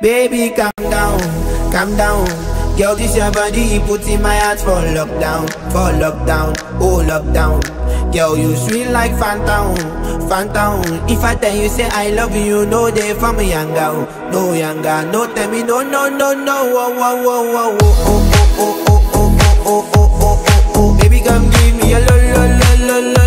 Baby, calm down, calm down. Girl, this your body, put in my heart for lockdown, oh lockdown. Girl, you sweet like phantom, phantom. If I tell you say I love you, no day for me younger, no younger, no tell me no, no, no, no, oh, oh, oh, oh, oh, oh, oh, oh, oh, oh, oh, oh, oh. Baby, come give me a lo, lo, lo, lo, lo, lo.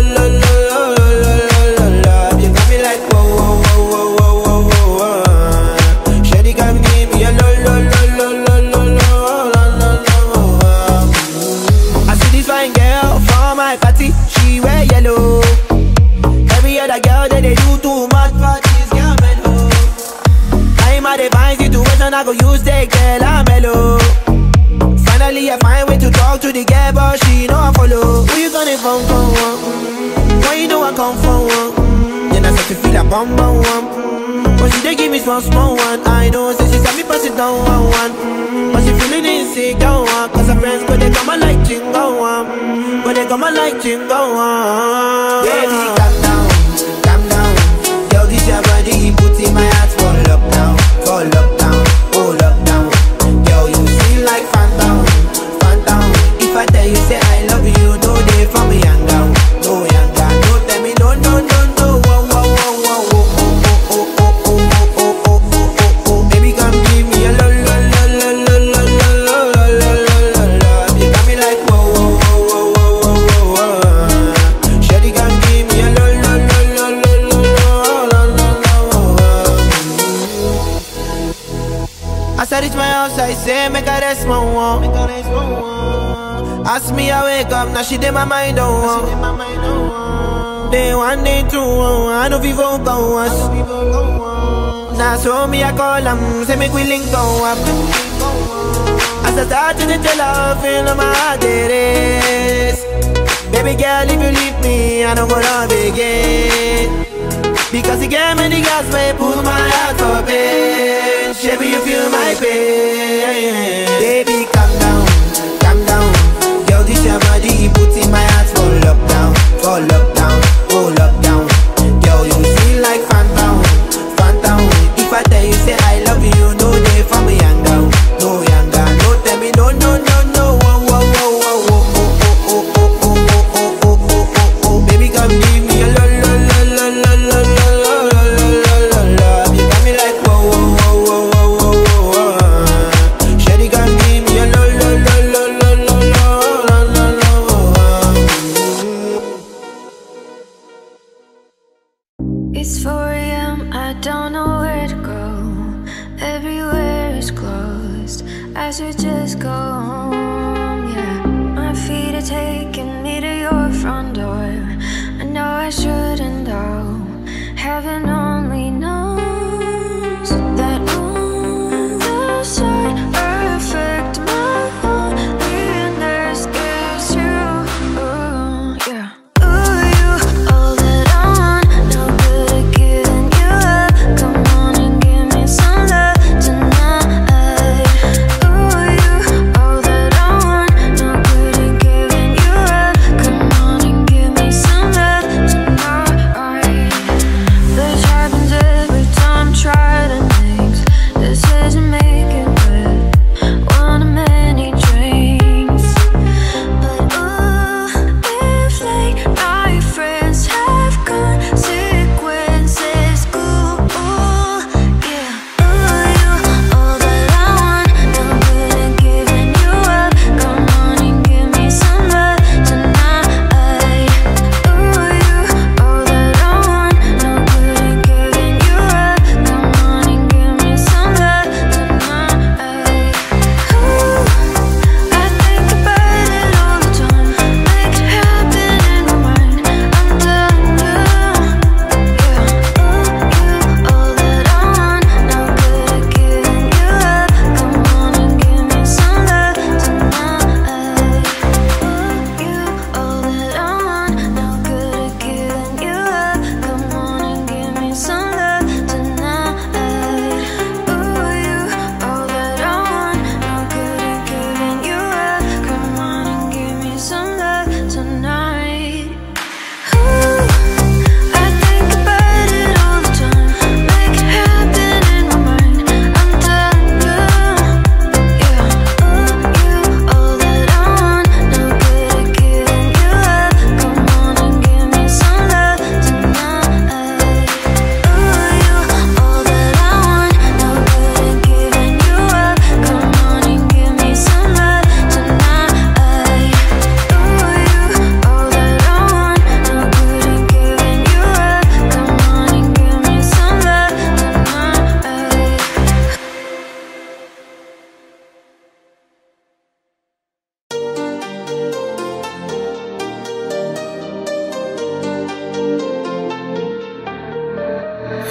I go use the girl, I'm mellow. Finally I find way to talk to the girl, but she know I follow. Who you gonna phone for? Why you know I come for one? Then I start to feel a bum bum one. But she dey give me small small one. I know, so she said me pass it down one one. But she feeling insecure one, cause her friends go they come and like jingle one, but they come and like jingle one. Baby, calm down, calm down. Yo, this your body, put in my heart for lockdown, for lockdown. Ask me, I wake up, now she did my mind on. Day one, day two, I know people go us. Now so me, I call them, say make we link go up. As I start to tell her, feel my heart it is. Baby girl, if you leave me, I don't wanna begin. Because you gave me the gas, babe, pull my heart for pain. Baby, you feel my pain. Baby, calm down, calm down. This your body, put in my heart for lockdown, oh lockdown. Girl, you feel like phantom, phantom. If I tell you say I love you, no day for me younger, no younger, no tell me no, no, no, no, oh, oh, oh, oh, oh, oh, oh, oh, oh, oh, oh, oh, oh, oh. Baby, come give me a lo, lo, lo, lo, lo, lo, lo, lo, lo, lo. You got me like whoa, whoa, whoa, whoa, whoa, whoa. Shady, come give me a lo, lo, lo, lo. It's 4 AM, I don't know where to go. Everywhere is closed, I should just go home, yeah. My feet are taking me to your front door. I know I shouldn't though, heaven only knows that on the side I affect my only, and there's gives you, ooh, yeah.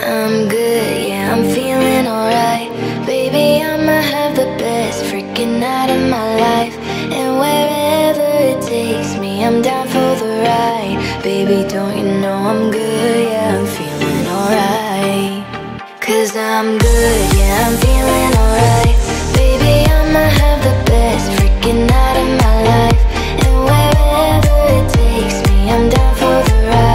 I'm good, yeah, I'm feeling alright. Baby, I'ma have the best freaking night of my life. And wherever it takes me, I'm down for the ride. Baby, don't you know I'm good, yeah, I'm feeling alright. Cause I'm good, yeah, I'm feeling alright. Baby, I'ma have the best freaking night of my life. And wherever it takes me, I'm down for the ride.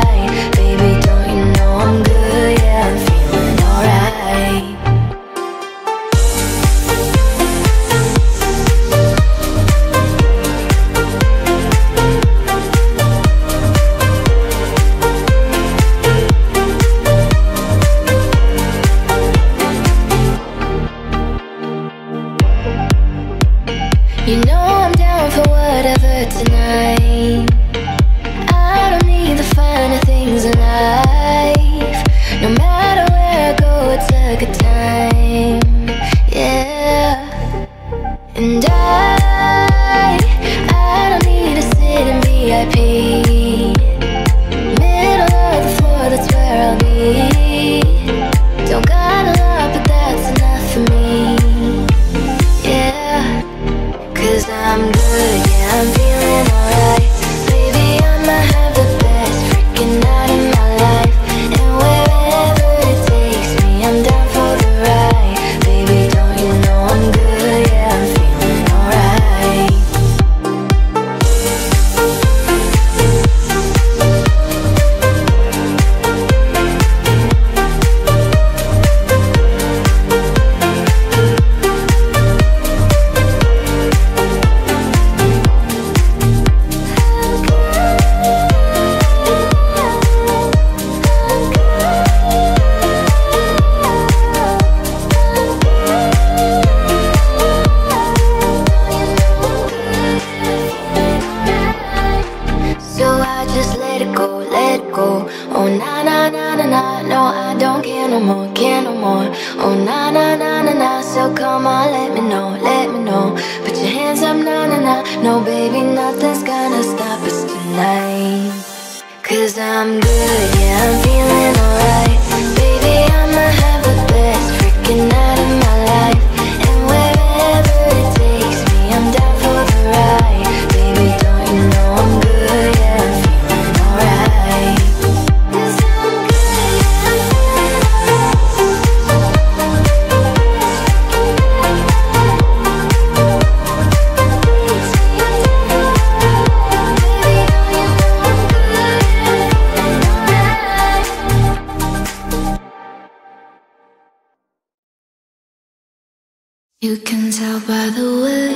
You can tell by the way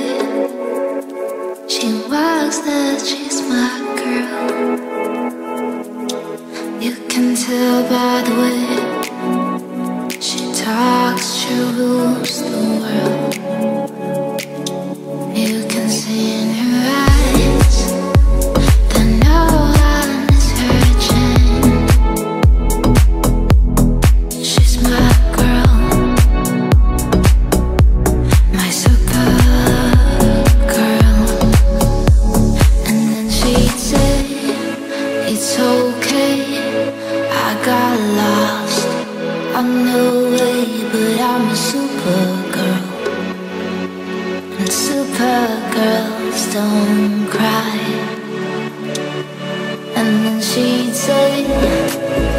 she walks that she's my girl. You can tell by the way she talks, she rules the world. You can see in her eyes that no one is her chain. She's my girl. Don't cry. And then she'd say,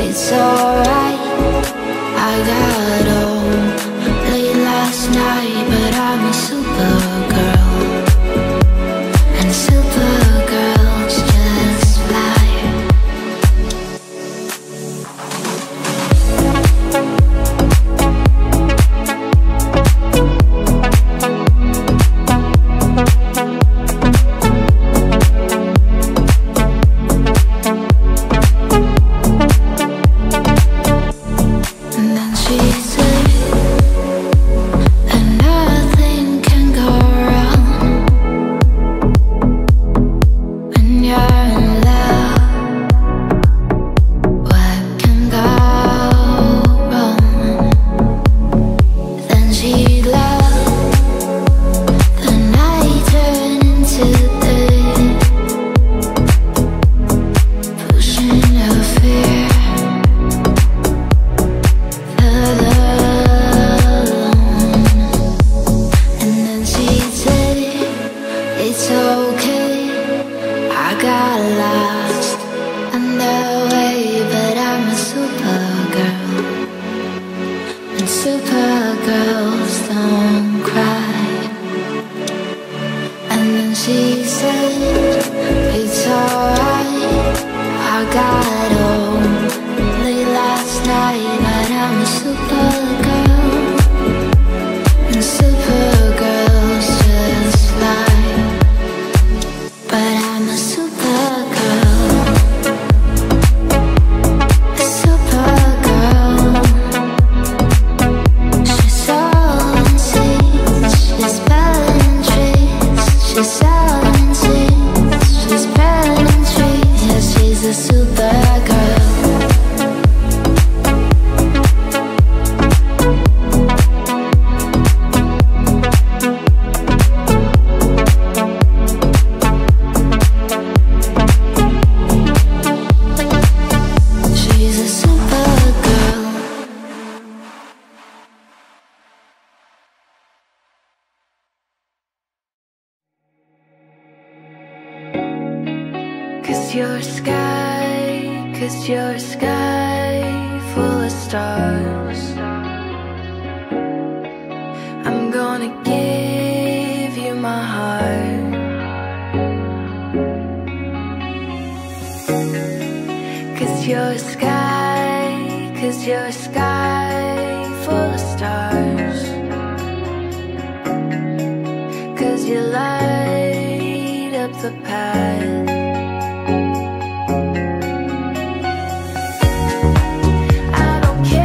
it's alright. I got home late last night, but I'm a supergirl. And supergirls just fly. And then she said Supergirls don't cry. And then she said, it's alright, I got home late last night, but I'm a supergirl. And supergirls just lie, but I'm a supergirl. Cause you're a sky full of stars. I'm gonna give you my heart. Cause you're a sky, cause you're a sky full of stars. Cause you light up the path. You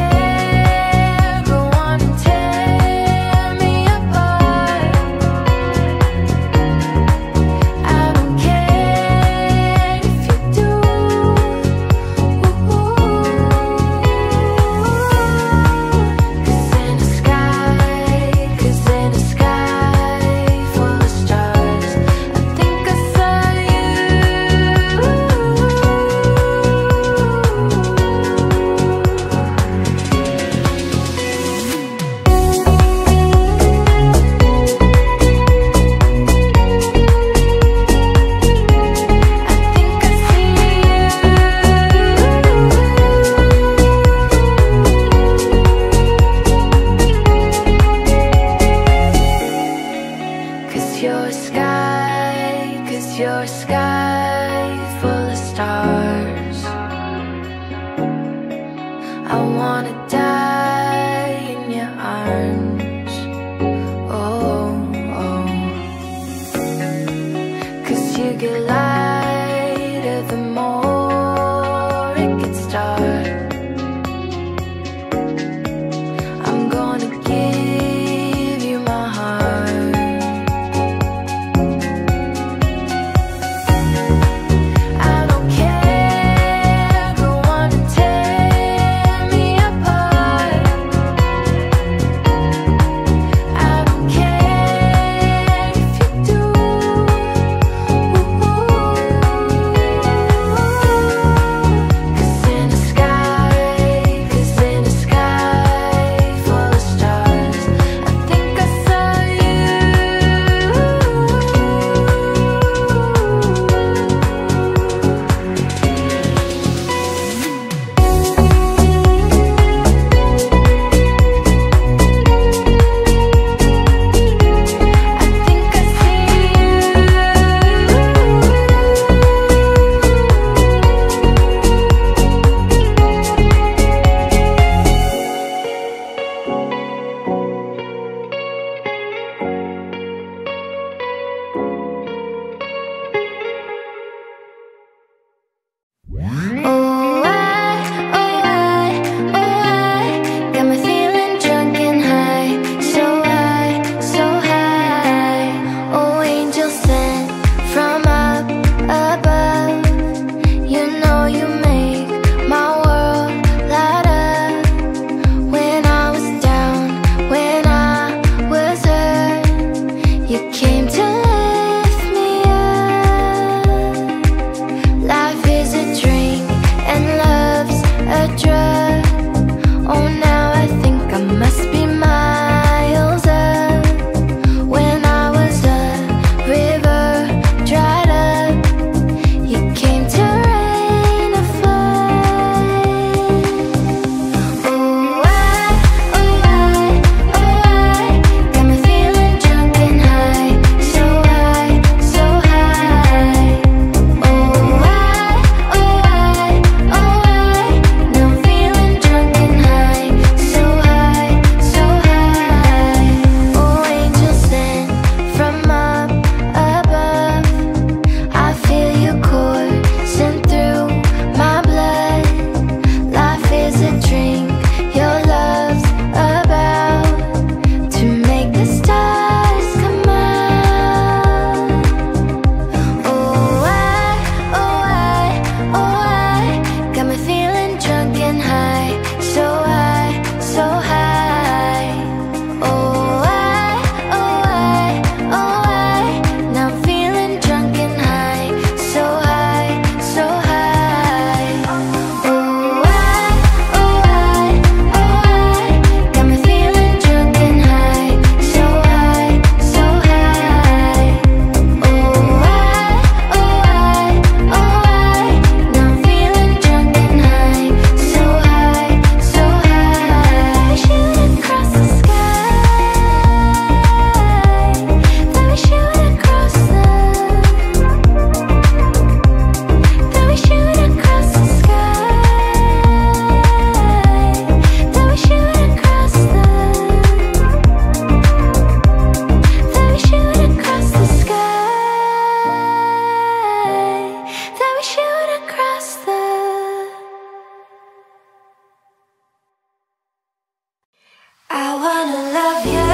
wanna love you.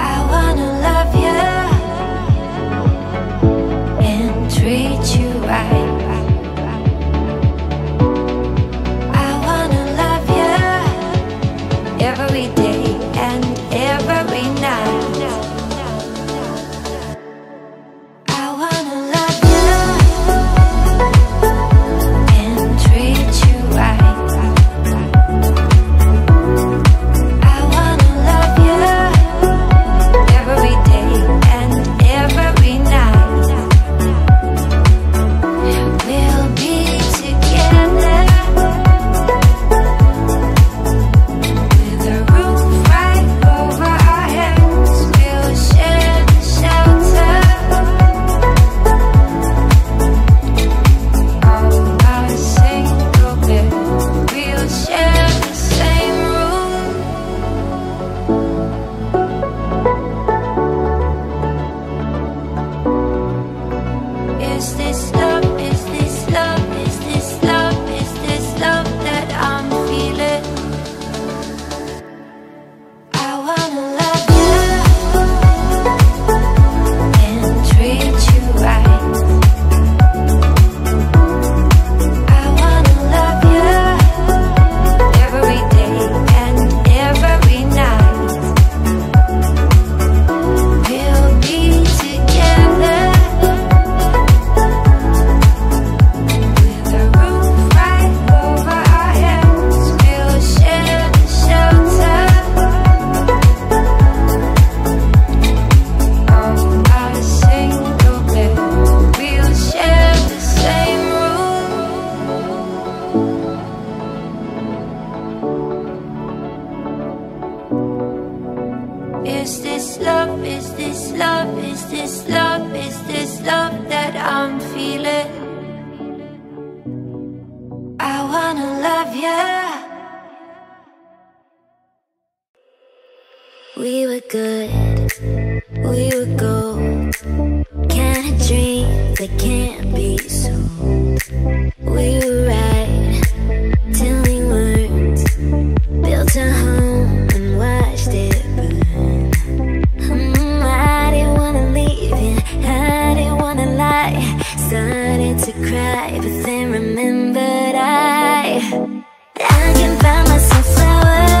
I wanna love you and treat you right. I wanna love you every day and every night. Is this love, is this love, is this love, is this love that I'm feeling? I wanna love you. We were good, we were gold, kind of dream that can't be sold. We were right till we weren't, built a home and watched it burn. Started to cry, but then remembered I can find myself flowers.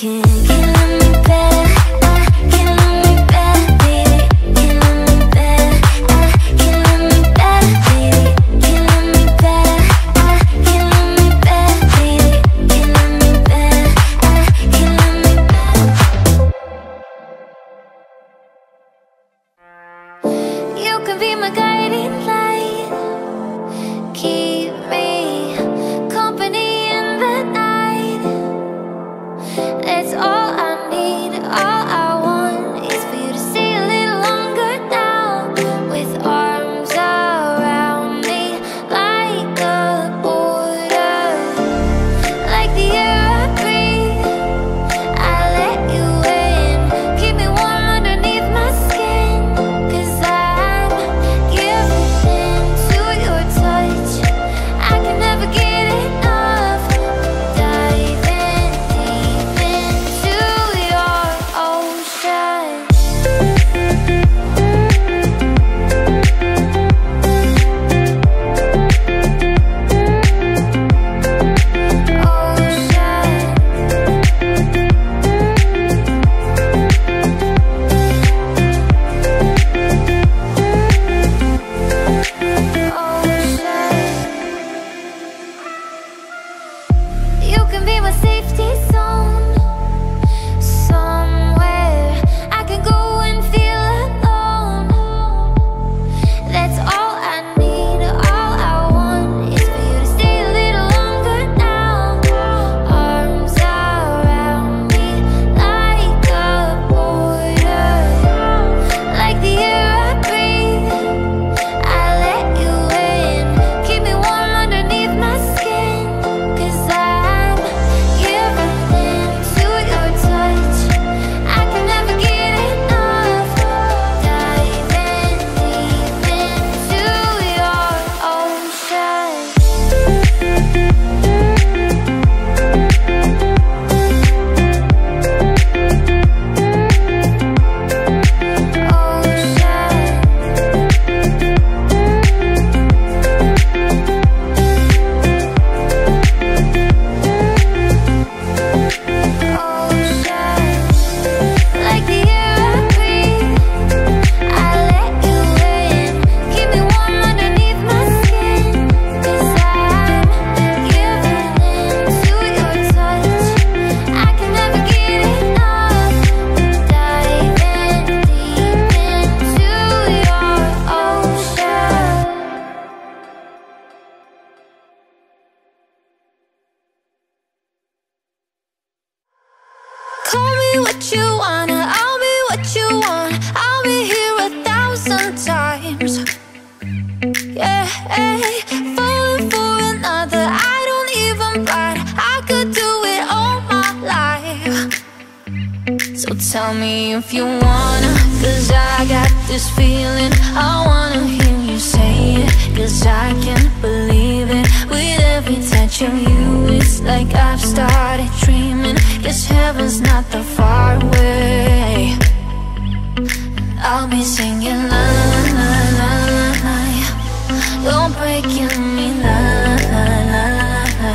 Can't get me better. can be my safety zone. Somewhere I can go and feel alone. That's all I need, all I want is for you to stay a little longer now. Arms around me like a border, like the air I breathe. I let you in, keep me warm underneath my skin, 'cause I'm giving in to your touch. I can never get enough. Diving deep into your ocean. Like the air I breathe, I let you in, keep me warm underneath my skin, 'cause I'm giving in to your touch. I can never get enough. Diving deep into your ocean. Call me what you wanna, I'll be what you want. I'll be here 1,000 times. Yeah, falling for another, I don't even bite. I could do it all my life. So tell me if you wanna, 'cause I got this feeling. I wanna hear you say it, 'cause I can't believe it. With every touch of you, it's like I've started dreaming. Guess heaven's not that far away. I'll be singing la la la la la la. You're breaking me la la la la la la.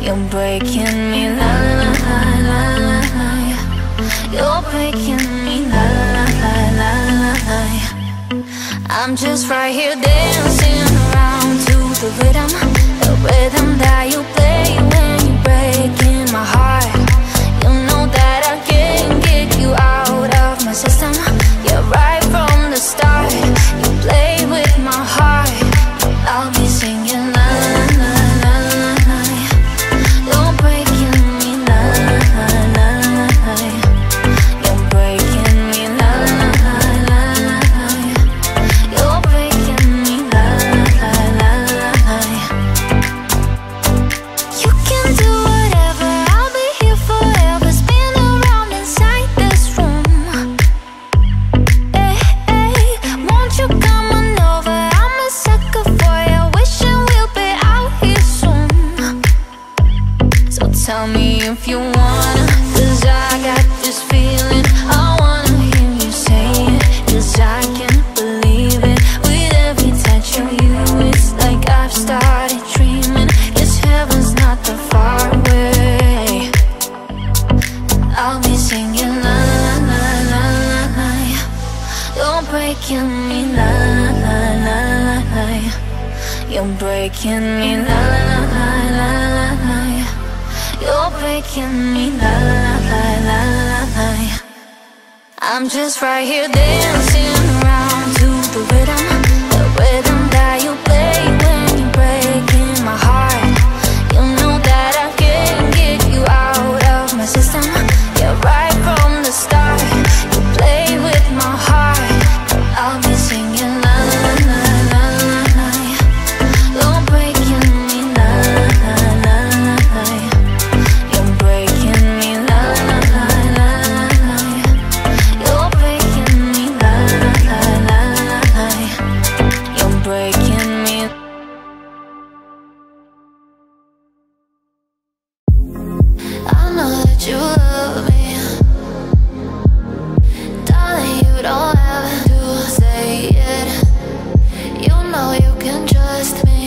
You're breaking me la la la la la la. You're breaking me la la la la la la. I'm just right here dancing around to the rhythm that you play when you break in my heart. You know that I can't get you out of my system. You're right from the start. You play with my heart. I'll be singing la la la la la. You're breaking me la la la la la. You're breaking me la la la la la. You're breaking me la la la la la. You can do whatever, I'll be here forever. Spin around inside this room. Hey, hey, won't you come on over? I'm a sucker for you, wishing we'll be out here soon. So tell me if you wanna, 'cause I got this feeling. I wanna hear you say it, 'cause I can't believe it. With every touch of you, it's like I've started dreaming. Guess heaven's not that far away. I'll be singing la la la la la la. You're breaking me la la la la la la. You're breaking me la la la la la la. You're breaking me la la la la la la. I'm just right here dancing around to the rhythm that you play when you break in my heart. You know that I can't get you out of my system. You're right from the start. You play with my heart. I'll be singing la la la la la la. You're breaking me la la la la la. You're breaking me la la la la la la. You're breaking me la la la la la la. You're breaking me. I know that you love me, darling. You don't have to say it. You know you can trust me.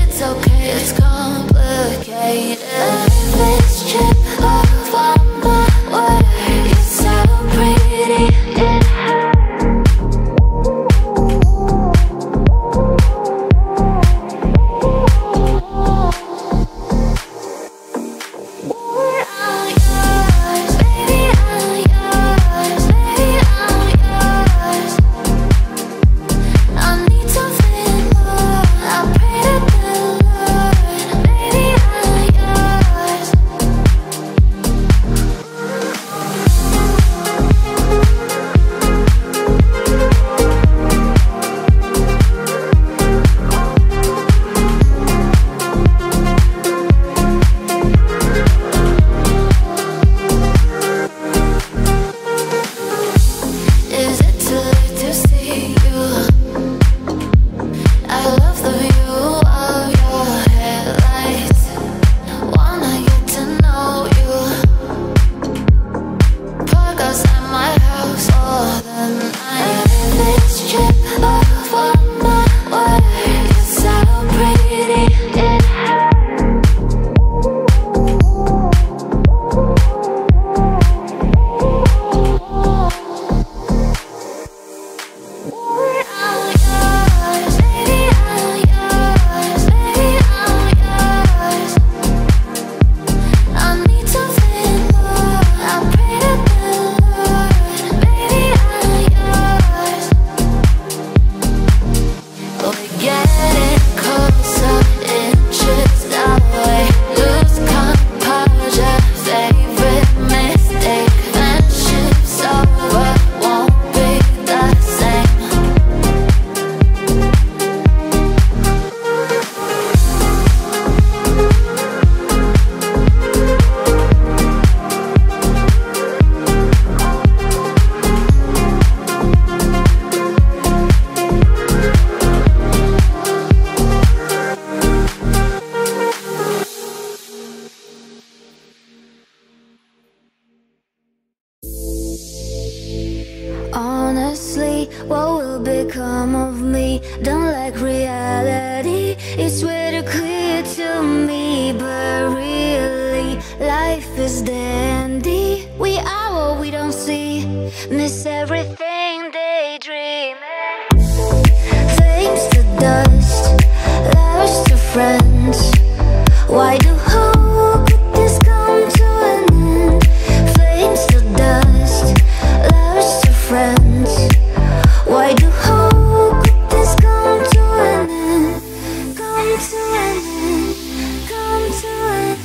It's okay, it's complicated. This trip over my way is so pretty. It hurts. Why do hope could this come to an end? Flames to dust, lovers to friends. Why do hope could this come to an end? Come to an end, come to an end.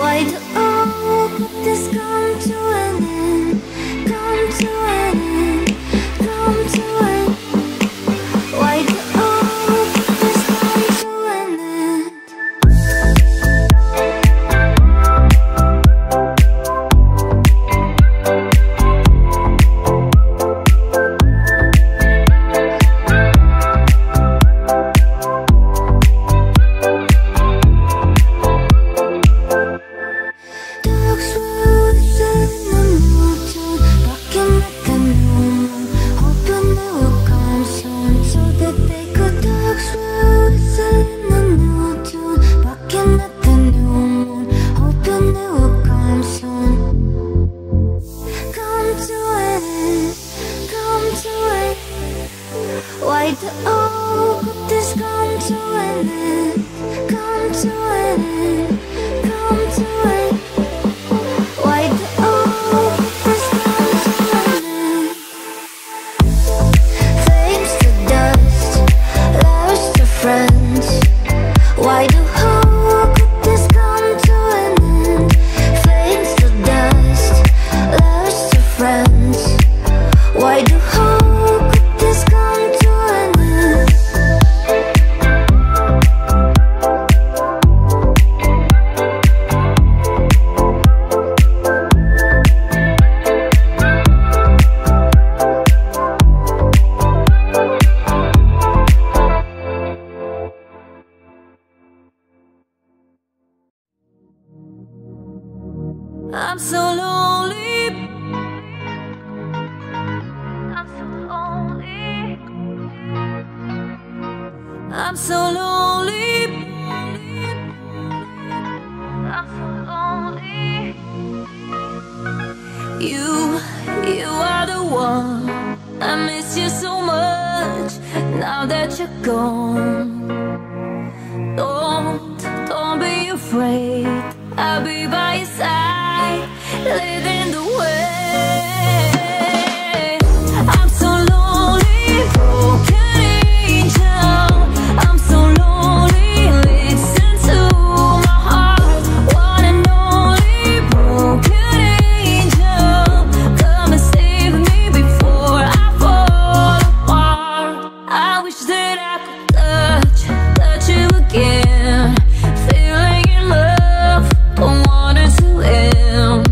Why do hope could this come to an end? Come to an end, come to an end. Why the oh could this come to an end? Come to an end, come to an end. Why the oh could this come to an end? Flames to dust, lovers to friends. Why the oh could this come to an end? Flames to dust, lovers to friends. Why the oh I'm so lonely, I'm so lonely, I'm so lonely, I'm so lonely. You are the one. I miss you so much now that you're gone. Don't be afraid, I'll be by your side, living the way. I'm so lonely, broken angel. I'm so lonely, listen to my heart. One and only broken angel, come and save me before I fall apart. I wish that I could touch you again. Feeling in love, don't want it to end.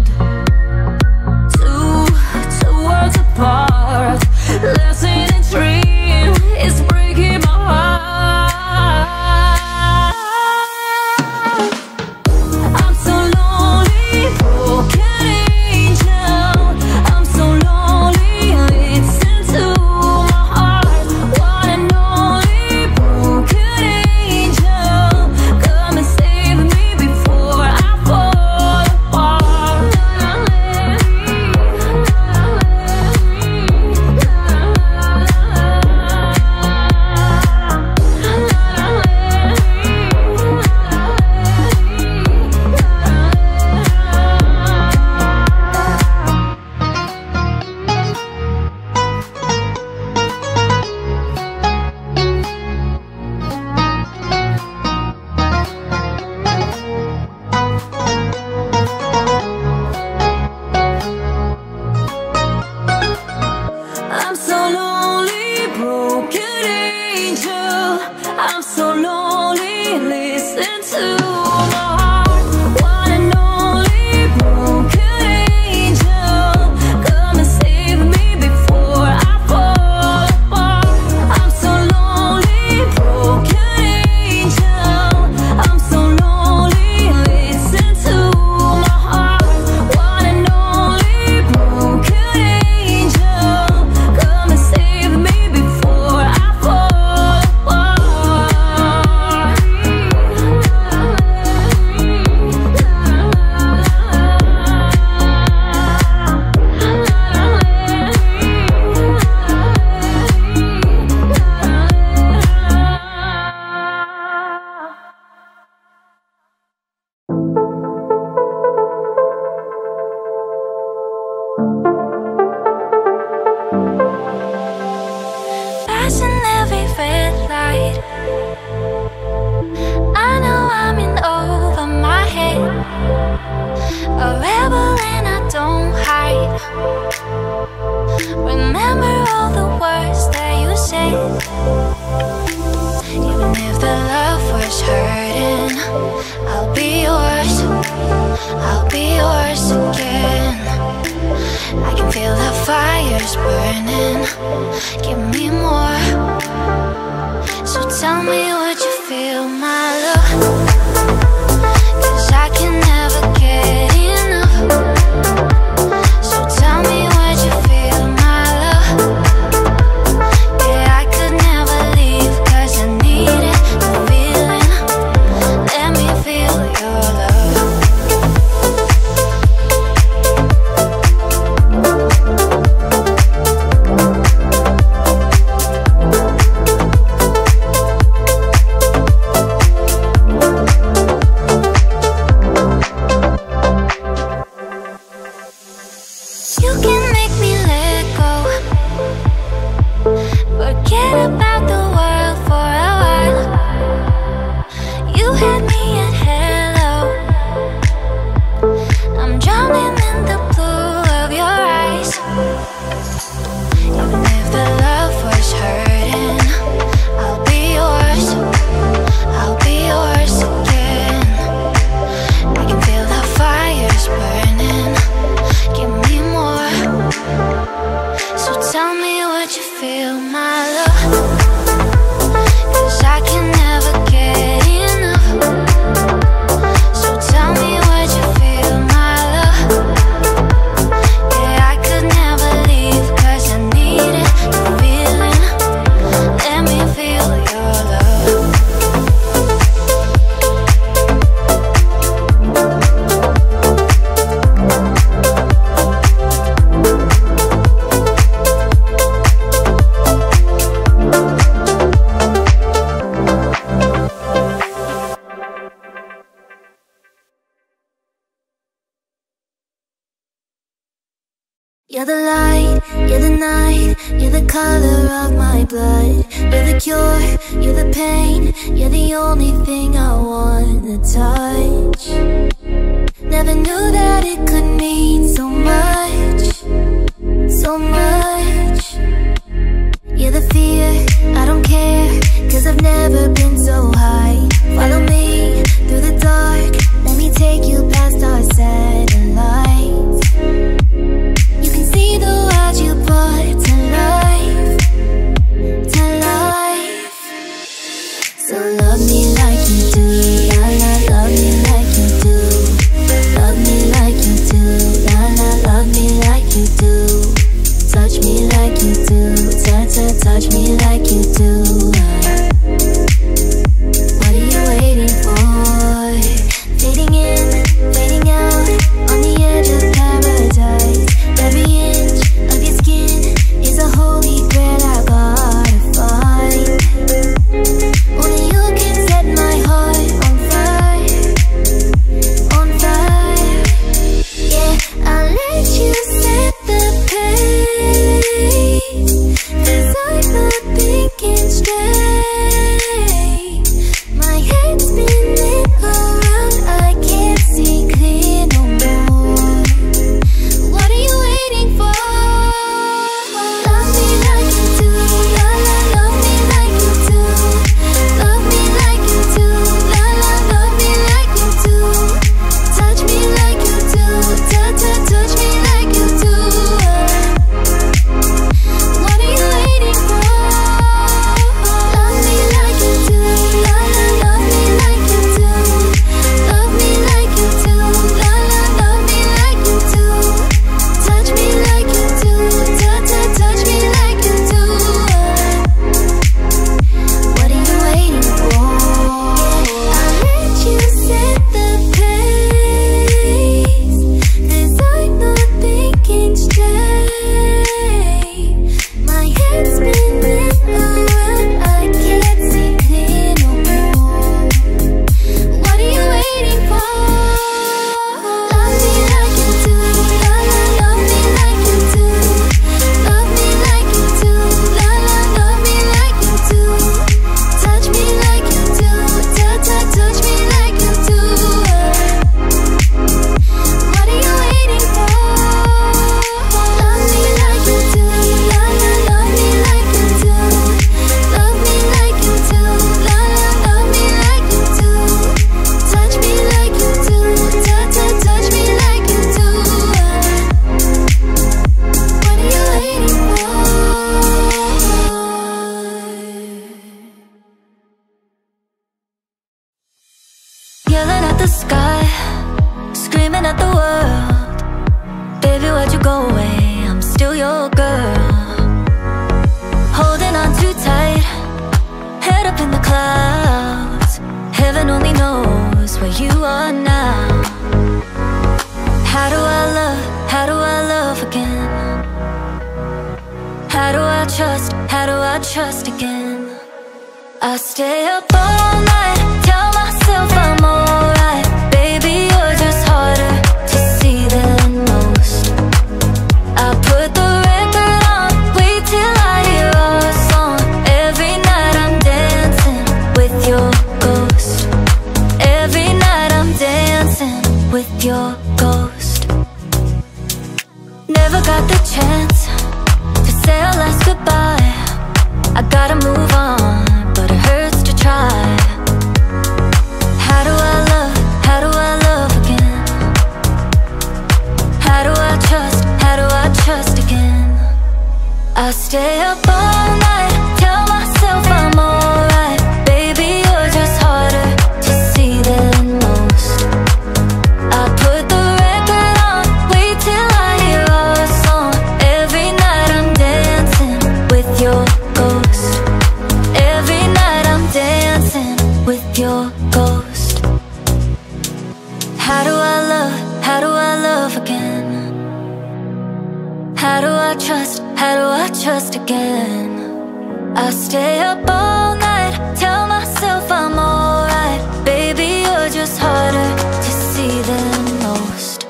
fire's burning. Give me more. So tell me what you feel, my love, 'cause I can never get enough. So tell me what you feel, my love. Yeah, I could never leave, 'cause I need it, the feeling. Let me feel your love. You're the light, you're the night, you're the color of my blood. You're the cure, you're the pain, you're the only thing I want to touch. Never knew that it could mean so much, so much. You're the fear, I don't care, 'cause I've never been so high. Follow me through the dark, let me take you past our satellites. See the world you brought to life, to life. So love me like you do. sky, screaming at the world. Baby, why'd you go away? I'm still your girl. Holding on too tight, head up in the clouds. Heaven only knows where you are now. How do I love again? How do I trust again? I stay up all night, tell myself I'm alright. Baby, you're just harder to see than most. I put the record on, wait till I hear our song. Every night I'm dancing with your ghost. Every night I'm dancing with your ghost. Never got the chance to say our last goodbye. I gotta move on, but it hurts to try. How do I love again? How do I trust again? I stay up all night, tell myself I'm alright. Baby, you're just harder to see than most. I put the record on, wait till I hear our song. Every night I'm dancing with your ghost. Every night I'm dancing with your ghost. How do I love again? How do I trust again? I stay up all night, tell myself I'm alright. Baby, you're just harder to see than most.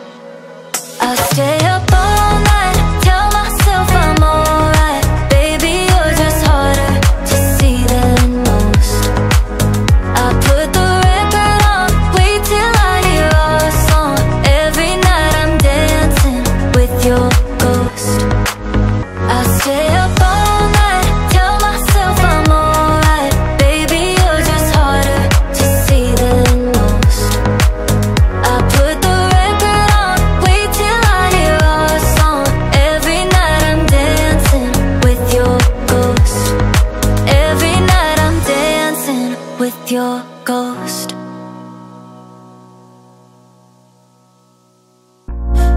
I stay up all night, tell myself I'm alright. Baby, you're just harder to see than most. I put the record on, wait till I hear our song. Every night I'm dancing with your ghost. I stay up all night, tell myself I'm alright. Baby, you're just harder to see than most. I put the record on, wait till I hear our song. Every night I'm dancing with your ghost. Every night I'm dancing with your ghost.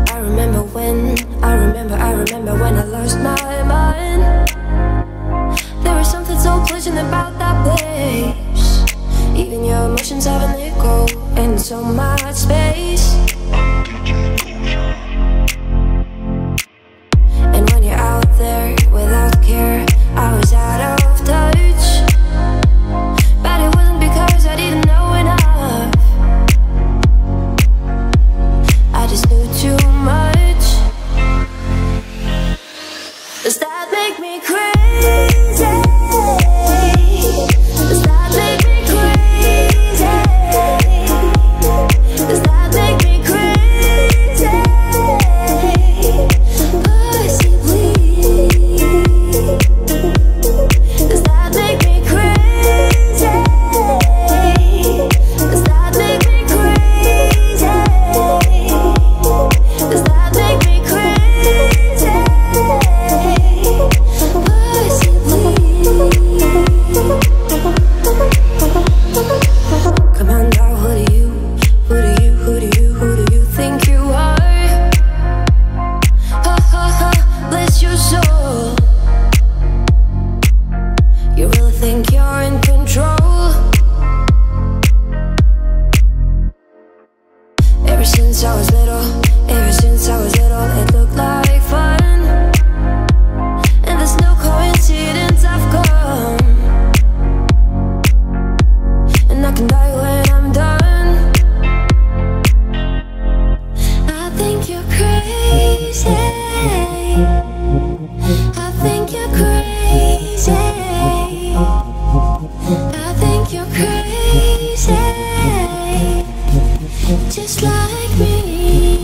I remember when, I remember when I lost my mind. There was something so pleasant about that place. Even your emotions have an echo in so much space. And when you're out there without care, I was out of touch. But it wasn't because I didn't know enough. I just knew too much. Does that make me crazy? Does that make just like me.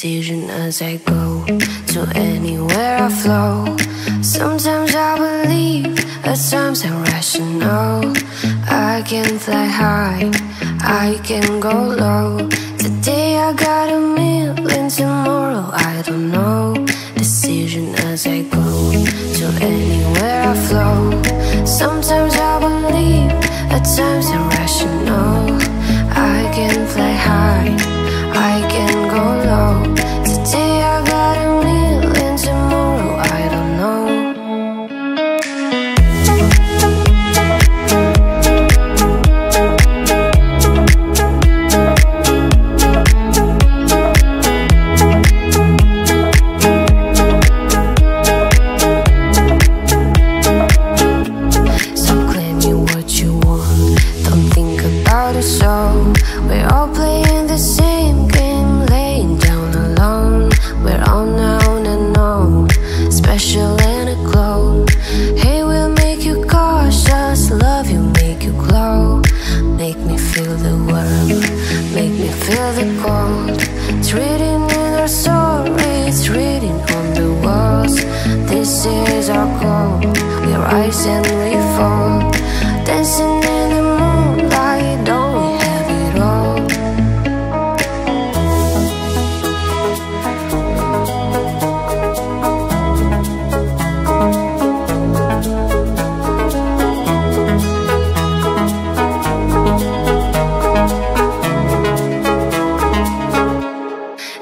decision as I go. To anywhere I flow. Sometimes I believe, at times I'm rational. I can fly high, I can go low. Today I got a million, tomorrow I don't know. Decision as I go. To anywhere I flow. Sometimes I believe, at times I'm rational. I can fly high, I can go low. Today I got a million, tomorrow I don't know. Stop claiming what you want, don't think about it so. We're all playing the same game, laying down alone. We're all known and known, special and a glow. Hey, we'll make you cautious, love you, make you glow. Make me feel the warmth, make me feel the cold. It's written in our stories, it's written on the walls. This is our goal, we rise and we fall. Dancing in the moonlight, don't we have it all?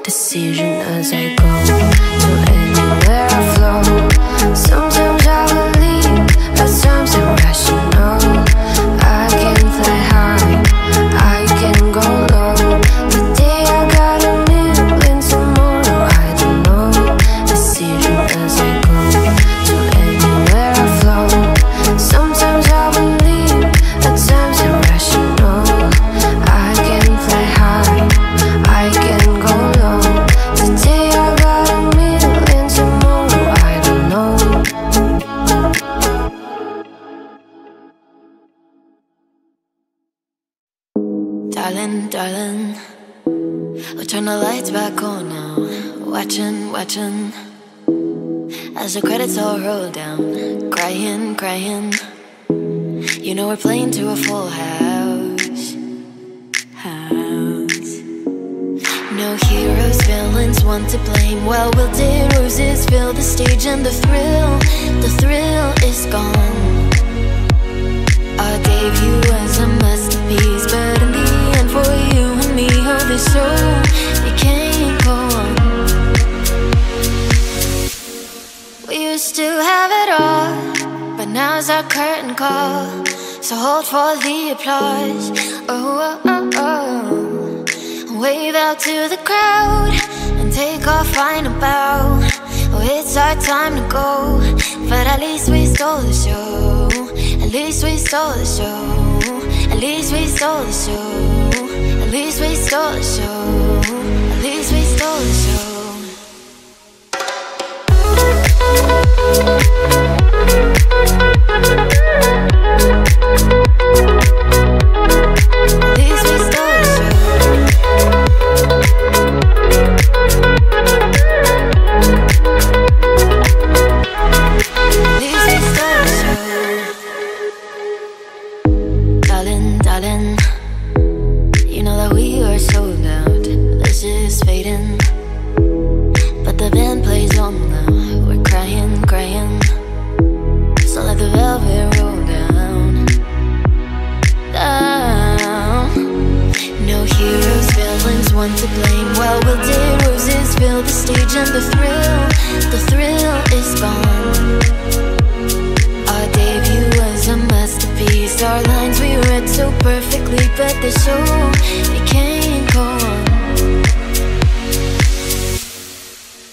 Decision as I go, to anywhere I flow. Sometimes I believe, at times I'm rational. I can fly high, I can go low. Today I got a million, tomorrow I don't know. Decision as I go, to anywhere I flow. Sometimes I believe, at times I'm rational. I can fly high, I can go low. Today I got a million, tomorrow I don't know. Darling, darling, I'll turn the lights back on now. Watching, watching, as the credits all roll down. Crying, crying, you know we're playing to a full house. No heroes, villains, one to blame. Well, we'll tear roses, fill the stage, and the thrill is gone. I gave you as a masterpiece, but in the end, for you and me, oh, this show, it can't go on. We used to have it all, but now's our curtain call. So hold for the applause. Oh, oh, oh. Wave out to the crowd and take our final bow. Oh, it's our time to go, but at least we stole the show. At least we stole the show. At least we stole the show. At least we stole the show. At least we stole the show. At least we stole the show. Darling, darling, you know that we are sold out. This is fading, but the band plays on now. We're crying, crying, so let the velvet roll down, down. No heroes, villains, one to blame. Well, we'll tear roses, fill the stage, and the thrill is gone. A masterpiece, our lines we read so perfectly, but the show, it can't go on.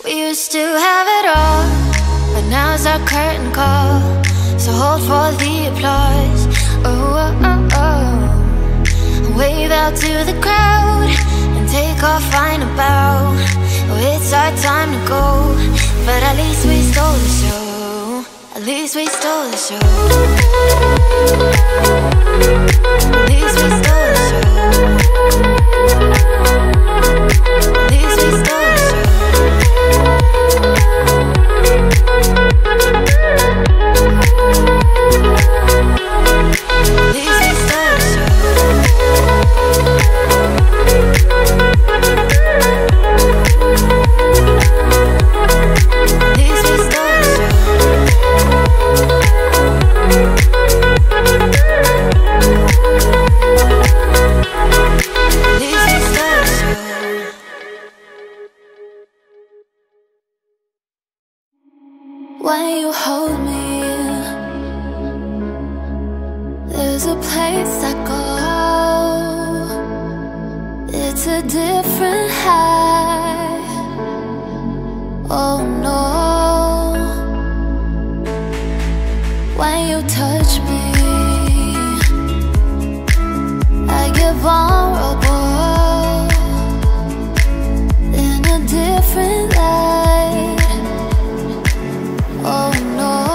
We used to have it all, but now's our curtain call. So hold for the applause. Oh, oh, oh. Wave out to the crowd and take our final bow. Oh, it's our time to go, but at least we stole the show. At least we stole the show. At least we stole the show. At least we stole the show. There's a place I go, it's a different high. Oh no, when you touch me I get vulnerable in a different light. Oh no,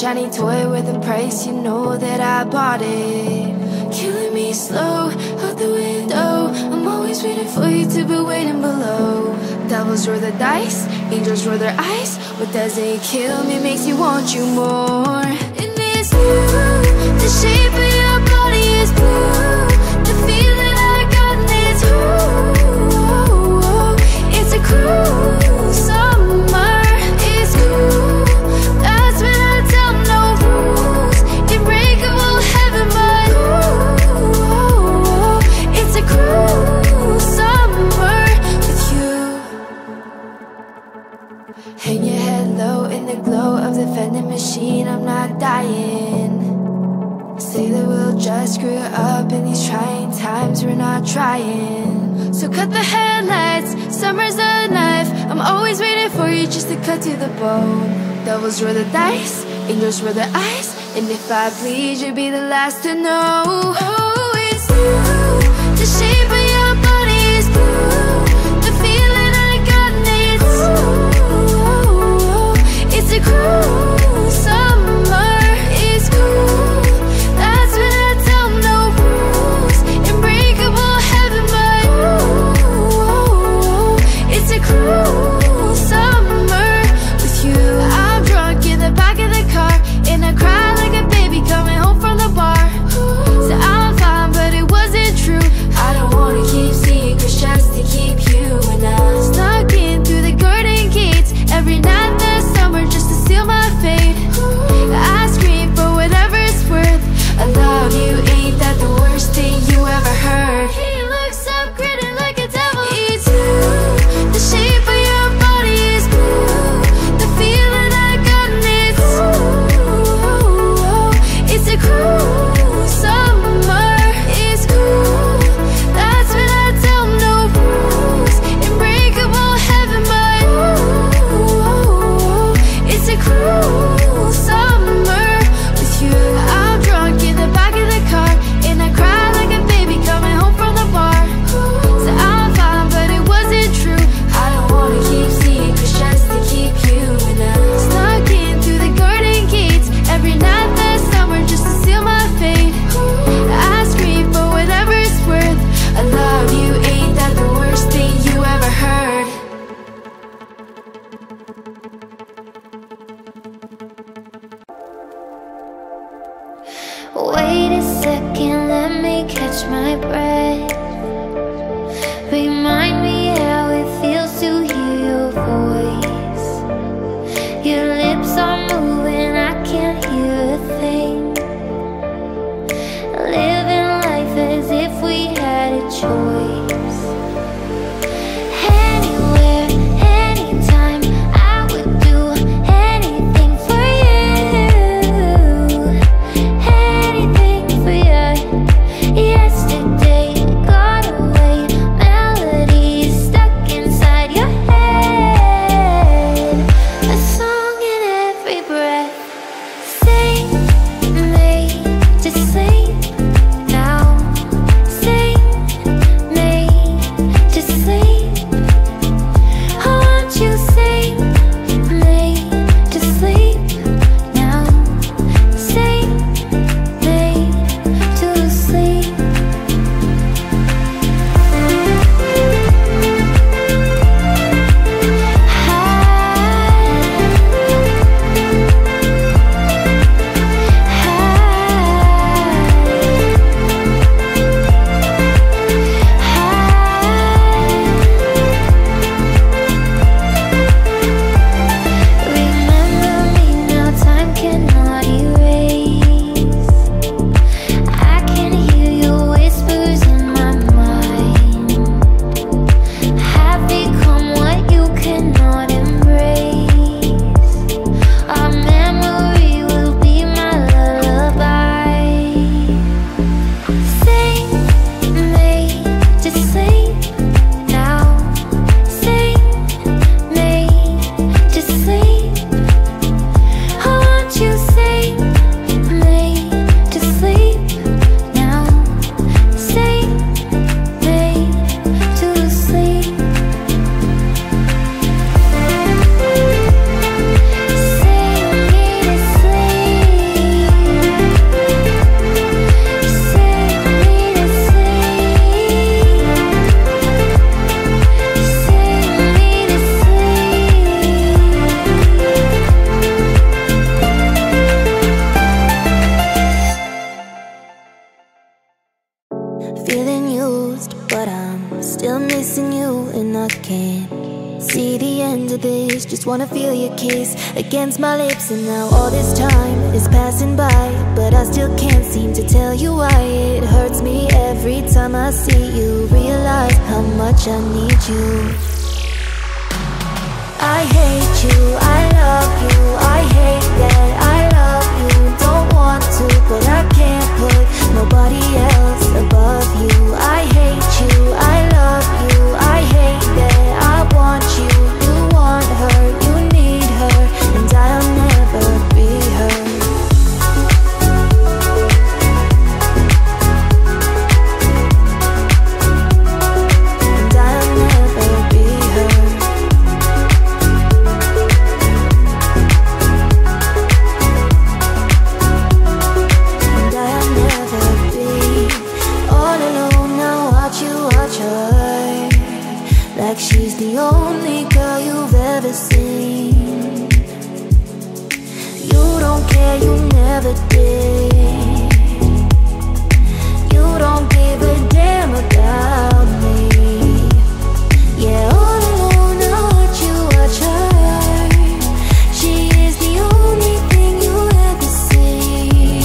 shiny toy with a price, you know that I bought it. Killing me slow, out the window, I'm always waiting for you to be waiting below. Devils roll the dice, angels roll their eyes. What doesn't kill me makes me want you more. And it's blue, the shape of your body is blue. The feeling I got is ooh, it's a cruel summer. Hang your head low in the glow of the vending machine, I'm not dying. Say that we'll just screw up in these trying times, we're not trying. So cut the headlights, summer's a knife. I'm always waiting for you just to cut to the bone. Devils roll the dice, angels roll their eyes. And if I please, you'll be the last to know. Oh, it's blue, the shape of your body is blue. The feeling I got needs blue. It's a cruel summer, it's cool. That's when I tell no rules. Unbreakable heaven, but ooh, it's a cruel summer with you. I'm drunk in the back of the car, and I cry like a baby coming home from the bar. Said I'm fine, but it wasn't true. I don't want and I can't see the end of this. Just wanna feel your kiss against my lips. And now all this time is passing by, but I still can't seem to tell you why. It hurts me every time I see you, realize how much I need you. I hate you, I love you, I hate that I love you. Don't want to, but I can't put nobody else above you. I hate you, I love you, I hate that I want you. You want her, you need her, and I'll never be her. She's the only girl you've ever seen. You don't care, you never did. You don't give a damn about me. Yeah, all alone I watch you watch her. She is the only thing you ever see.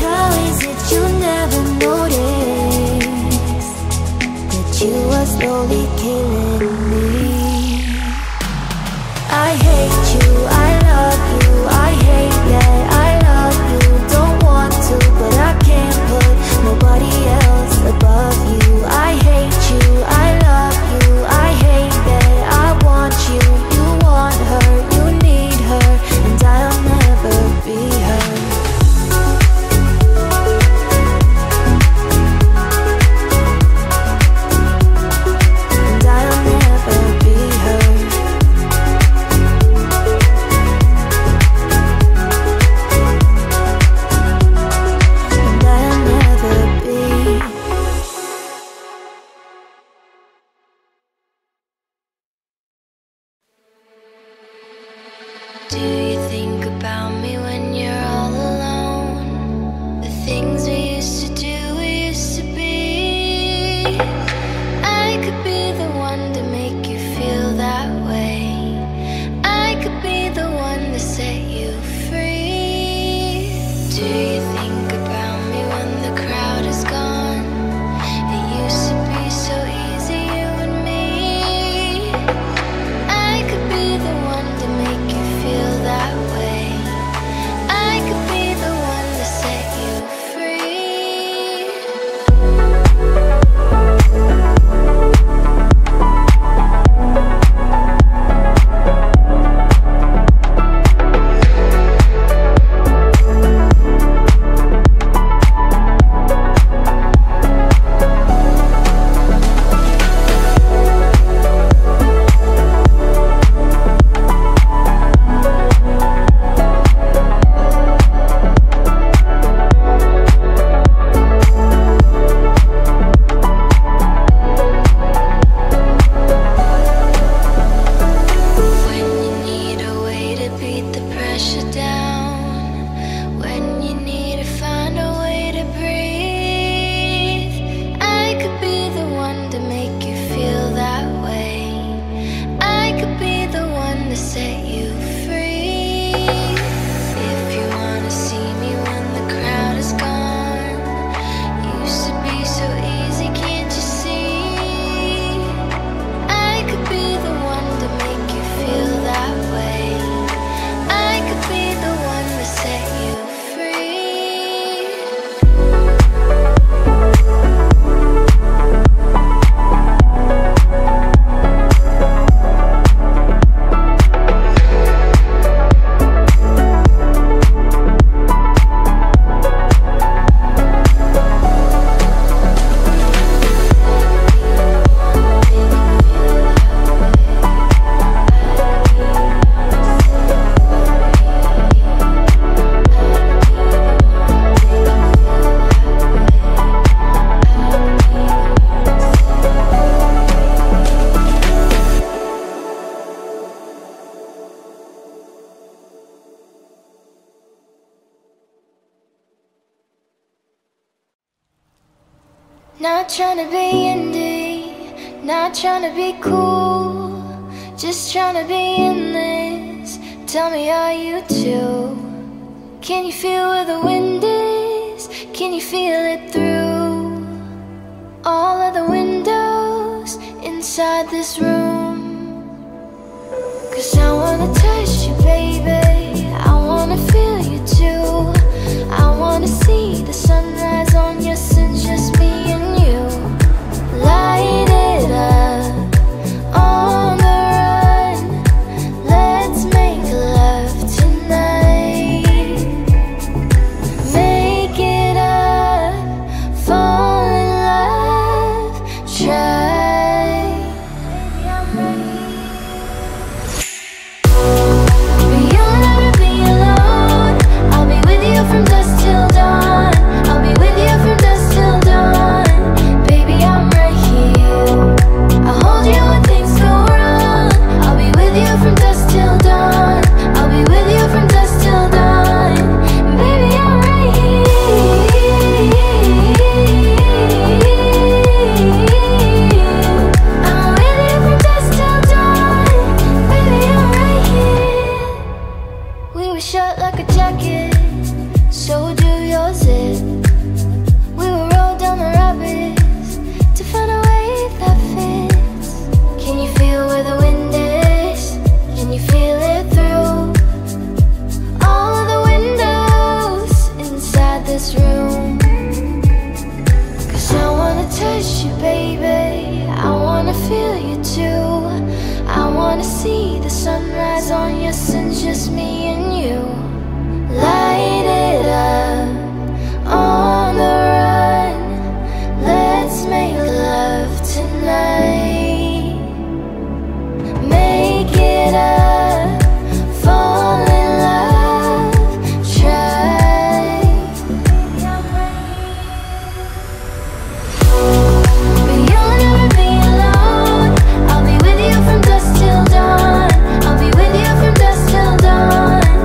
How is it you never noticed that you are slowly killing me? I hate you, I love you, I hate that I love you. Don't want to, but I can't put nobody else above you. I hate you, I love you, I hate that I want you. You want her, you need her, and I'll never be her. Not trying to be indie, Not trying to be cool, just trying to be in this. Tell me, are you too? Can you feel where the wind is? Can you feel it through all of the windows inside this room? Cause I wanna touch you, baby, I wanna feel you too. I wanna see the sunrise on your sins, just me and you. Light it up, on the run, let's make love tonight. Make it up, fall in love, try. But you'll never be alone, I'll be with you from dusk till dawn. I'll be with you from dusk till dawn. Baby, I'm right here, I'll hold you when things go wrong. I'll be with you from dusk till dawn. I'll be with you from dusk till dawn. Baby, I'm right here, I'm with you from dusk till dawn. Baby, I'm right here. We were short like a jacket, so do yours it. We were rolled down the rapids to find a way that fits. Can you feel where the wind is? Can you feel it through all of the windows inside this room? Cause I wanna touch you, baby, I wanna feel you too. I wanna see the sunrise on your sins, just me and you. Light it up, on the run, let's make love tonight. Make it up, fall in love, try. But you'll never be alone, I'll be with you from dusk till dawn. I'll be with you from dusk till dawn.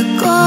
Radioactive.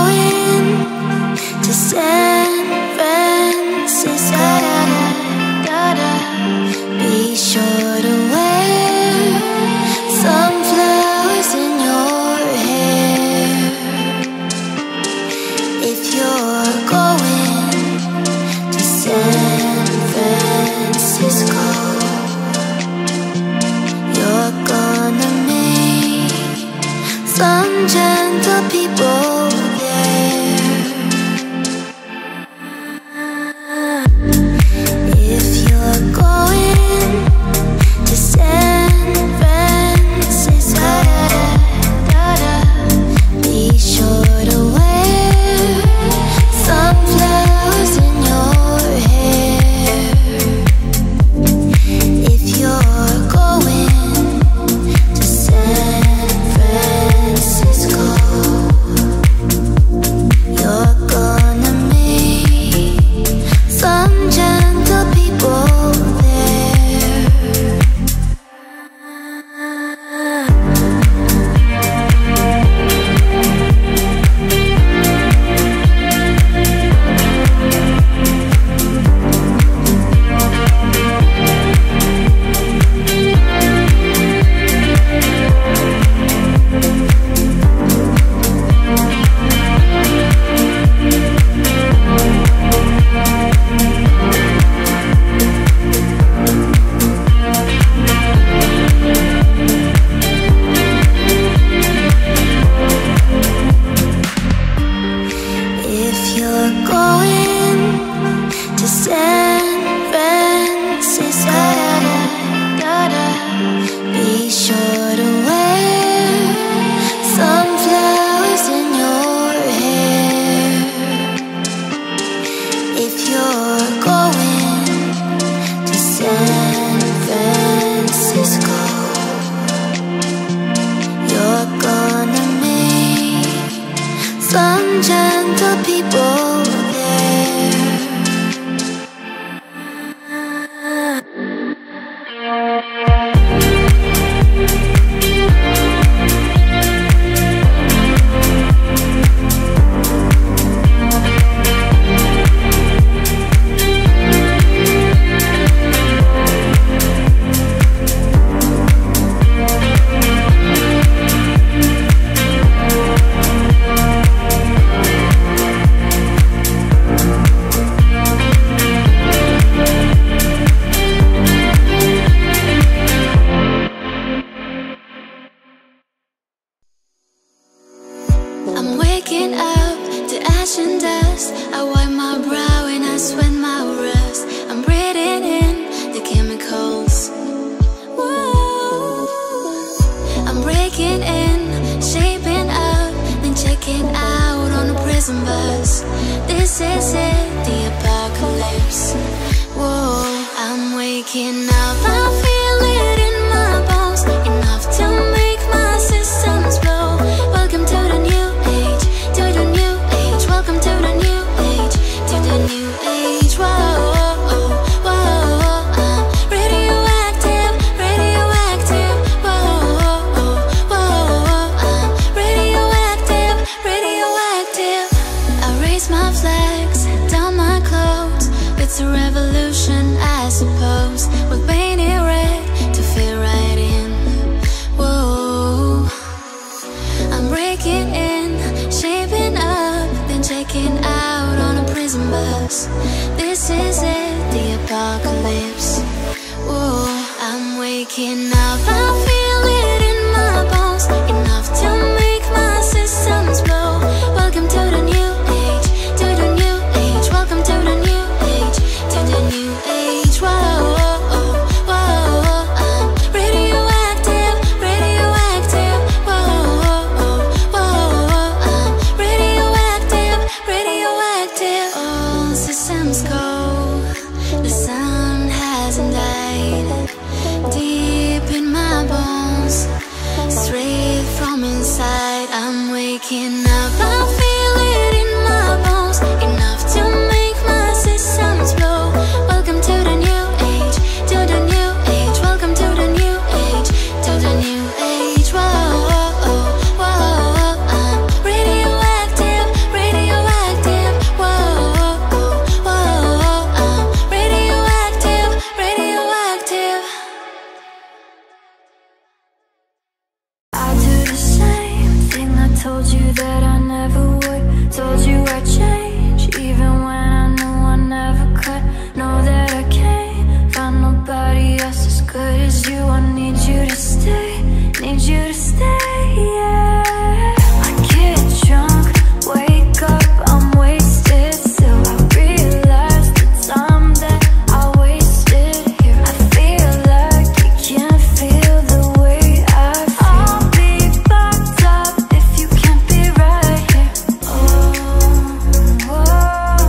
told you that I never would. Told you I'd change, even when I knew I never could. Know that I can't find nobody else as good as you. I need you to stay, need you to stay, yeah. I get drunk, wake up, I'm wasted still. I realize the time that I wasted here. I feel like you can't feel the way I feel. I'll be fucked up if you can't be right here. Oh, oh, oh, oh, oh.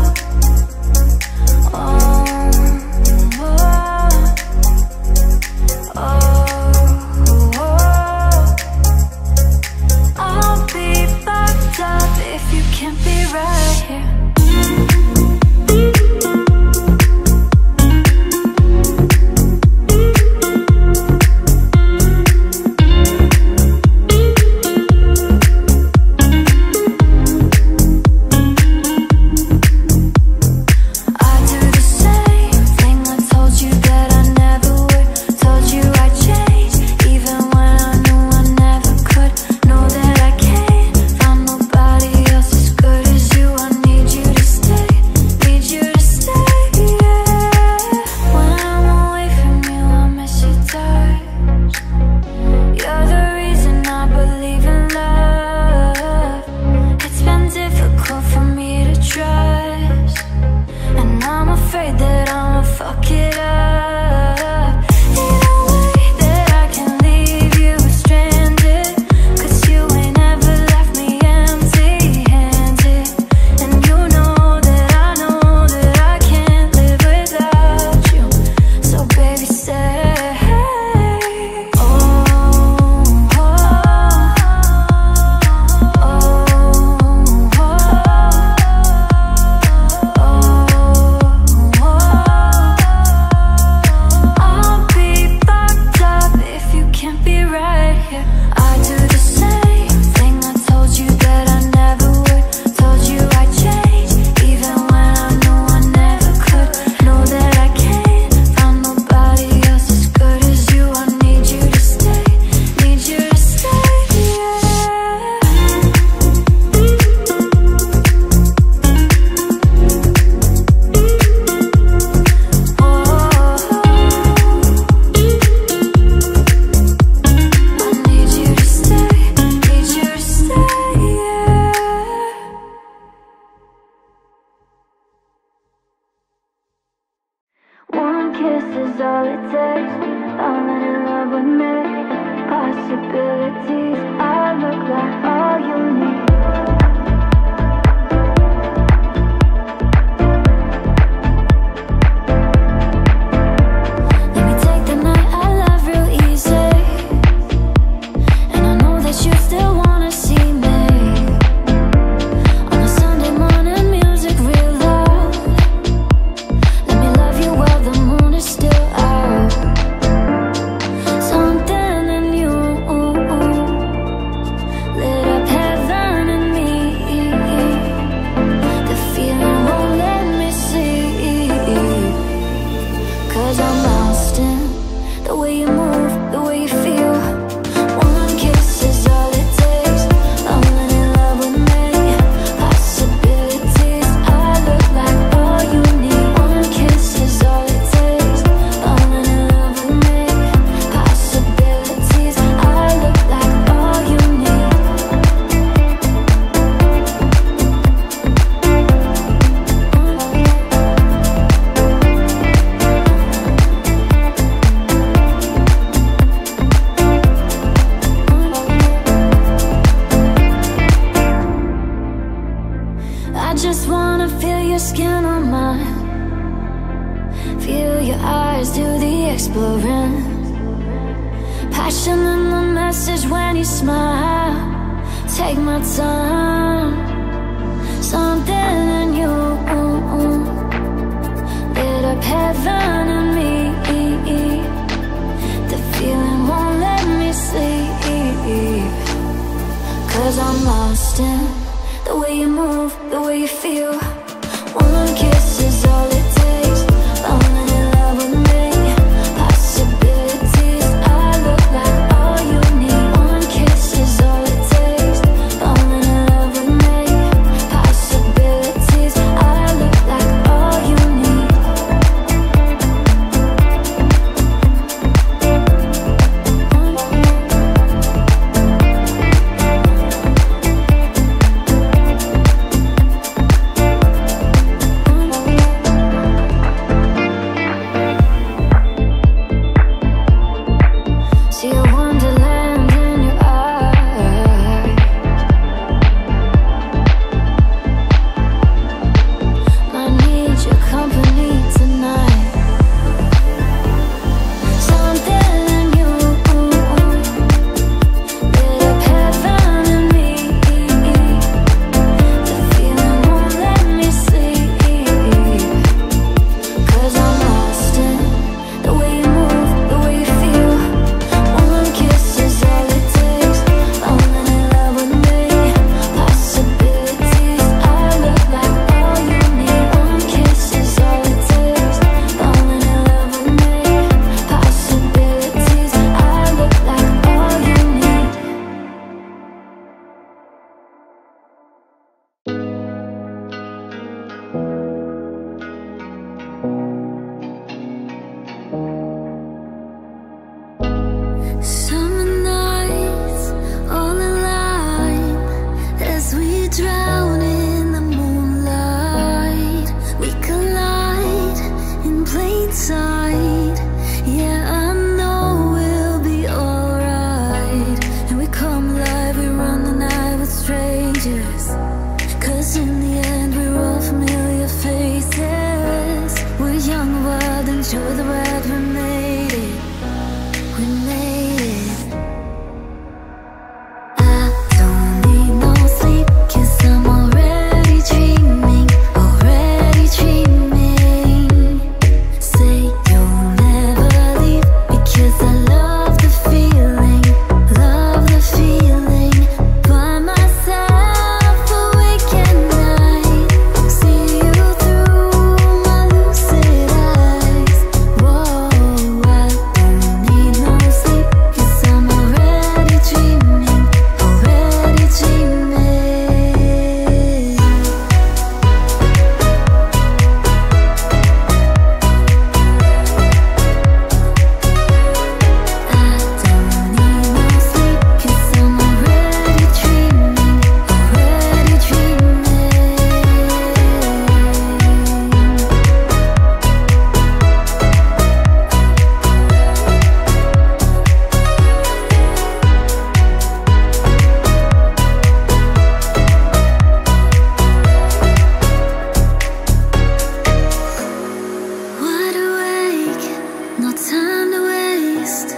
Up if you can't be right here. waste,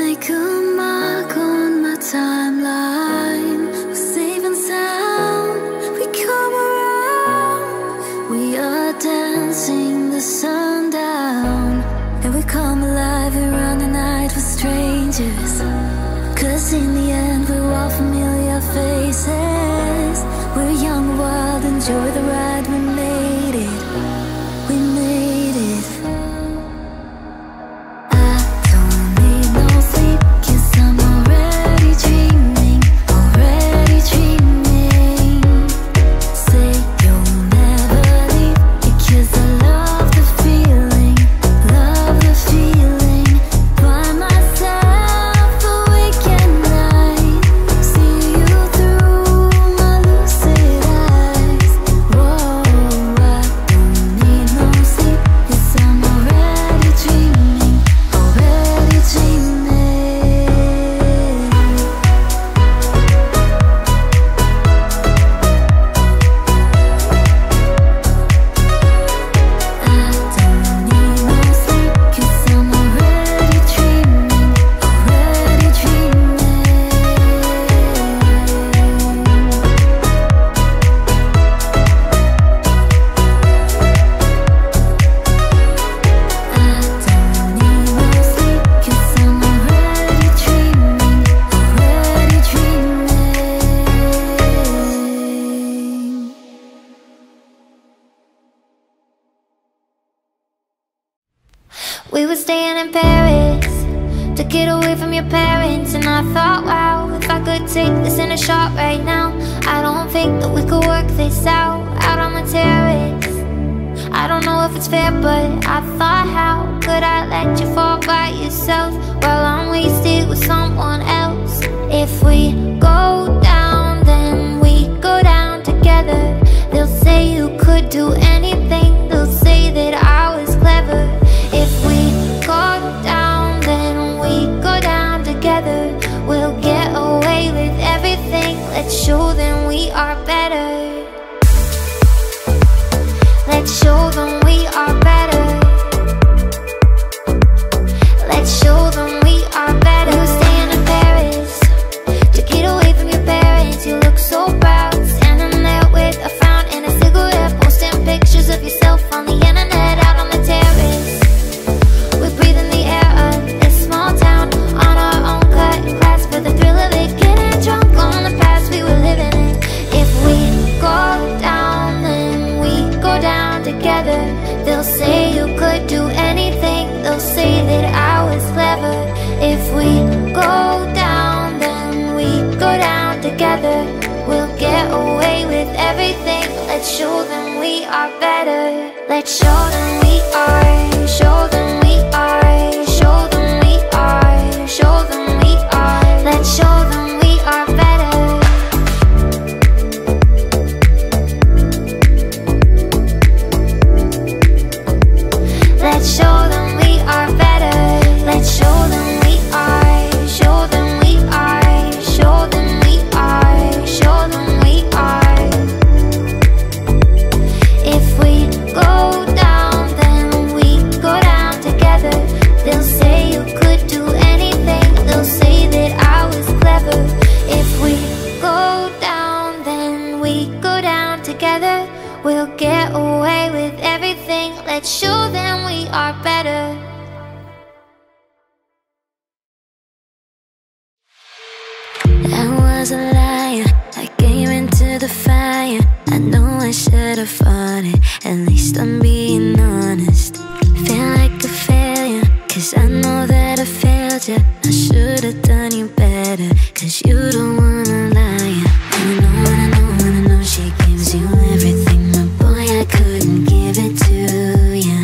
make a mark on my timeline. Safe and sound, we come around. We are dancing the sundown, and we come alive around the night with strangers. 'Cause in the end, we're all familiar faces. We're young, wild, enjoy the ride. We made it. We made it. We were staying in Paris to get away from your parents, and I thought, wow, if I could take this in a shot right now. I don't think that we could work this out, out on the terrace. I don't know if it's fair, but I thought, how could I let you fall by yourself while I'm wasted with someone else? If we go down, then we go down together. They'll say you could do anything, they'll say that I was clever. If we go down, then we go down together. We'll get away with everything. Let's show them we are better. Let's show them we are better. Let's show them we are better. We were staying in Paris to get away from your parents. You look so proud, standing there with a frown and a cigarette, posting pictures of yourself on the internet, out on the terrace. They'll say you could do anything, they'll say that I was clever. If we go down, then we go down together. We'll get away with everything. Let's show them we are better. Let's show them we are, show them we are, show them we are, show them we are. Let's show them we are better. Let's show them we are better. Let's show them we are, show them we are, show them we are, show them we are. If we go down, then we go down together. They'll say you could do anything, they'll say that I was clever. If we go down, then we go down together. We'll get away with everything. Let's show them we are better. I was a liar, I came into the fire. I know I should have fought it, at least I'm being honest. Feel like a failure, 'cause I know that I failed you. I should have done you better, 'cause you don't wanna lie. I know she gives you everything, but boy, I couldn't give it to you.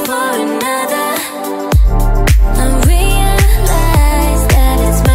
For another, I realize that it's my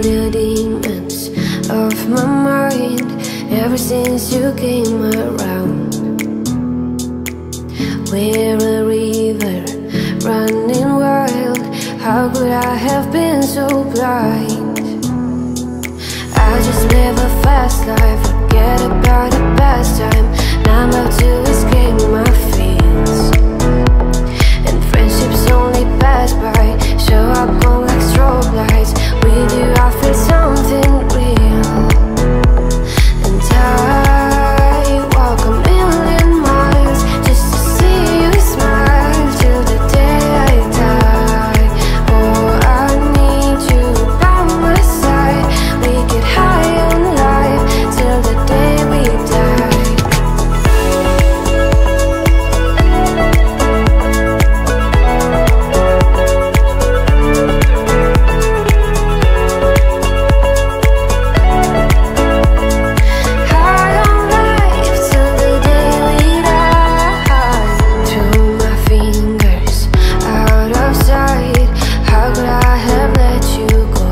the demons of my mind ever since you came around. We're a river running wild. How could I have been so blind? I just live a fast life, forget about the past time. Now I'm about to escape my fears, and friendships only pass by, show up on like strobe lights. With you I feel something real, and I walk a million miles just to see you smile till the day I die. Oh, I need you by my side. We get high on life till the day we die. High on life till the day we die. Through my fingers out of sight. How could I have let you go?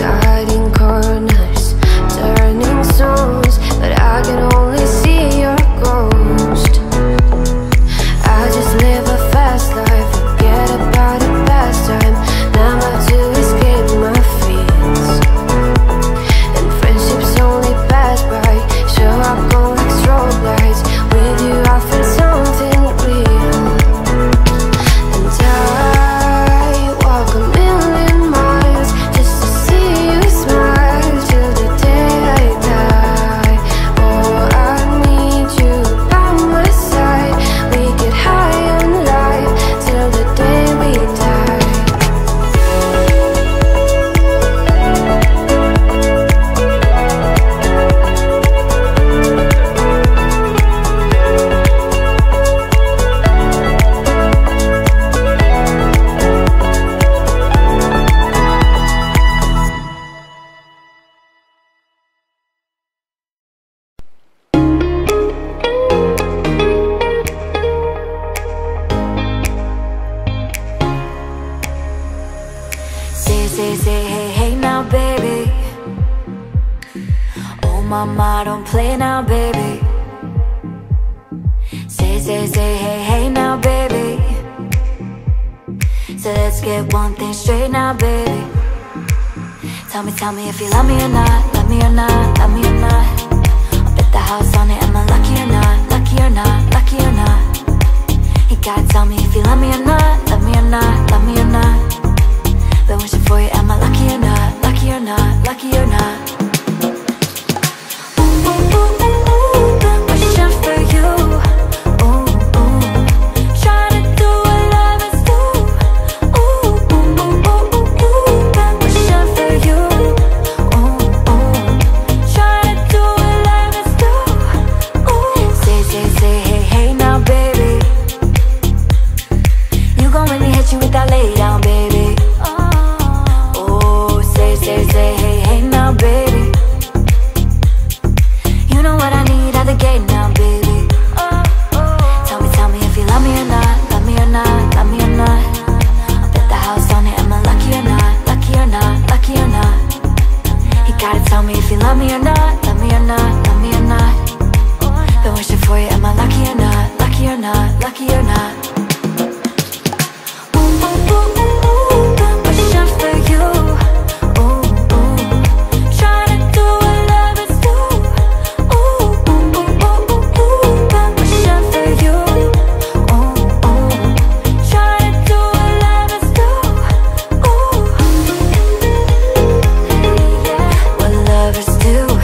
Guiding corners, turning stones, but I can only see your ghost. I just live a fast life, forget about the past time. Now I'm about to escape my fears, and friendships only pass by, show up on like strobe lights. With you I feel something real, and I walk a million miles just to see you smile till the day I die. Oh, I need you by my side. We get high on life till the day we die. Say, say, say, hey, hey now, baby. Oh, mama, don't play now, baby. Say, say, say, hey, hey now, baby. So let's get one thing straight now, baby. Tell me if you love me or not, love me or not, love me or not. I'll bet the house on it, am I lucky or not, lucky or not, lucky or not. You gotta tell me if you love me or not, love me or not, love me or not. Been wishing for you, am I lucky or not? Lucky or not? Lucky or not? Ooh, ooh, ooh, ooh, ooh. Been wishing for you. Ooh, ooh. Trying to do what love is do. Ooh, ooh, ooh, ooh, ooh, ooh. Been wishing for you. Ooh, ooh. Trying to do what love is do. Ooh. Say, say, say, hey, hey now, baby. You gon' make me hit you with that lay down, baby. Say, say, hey, hey now, baby. You know what I need at the gate now, baby. Tell me if you love me or not, love me or not, love me or not. I'll bet the house on it, am I lucky or not, lucky or not, lucky or not. You gotta tell me if you love me or not, love me or not, love me or not. Been wishing for you, am I lucky or not, lucky or not, lucky or not. Lovers do.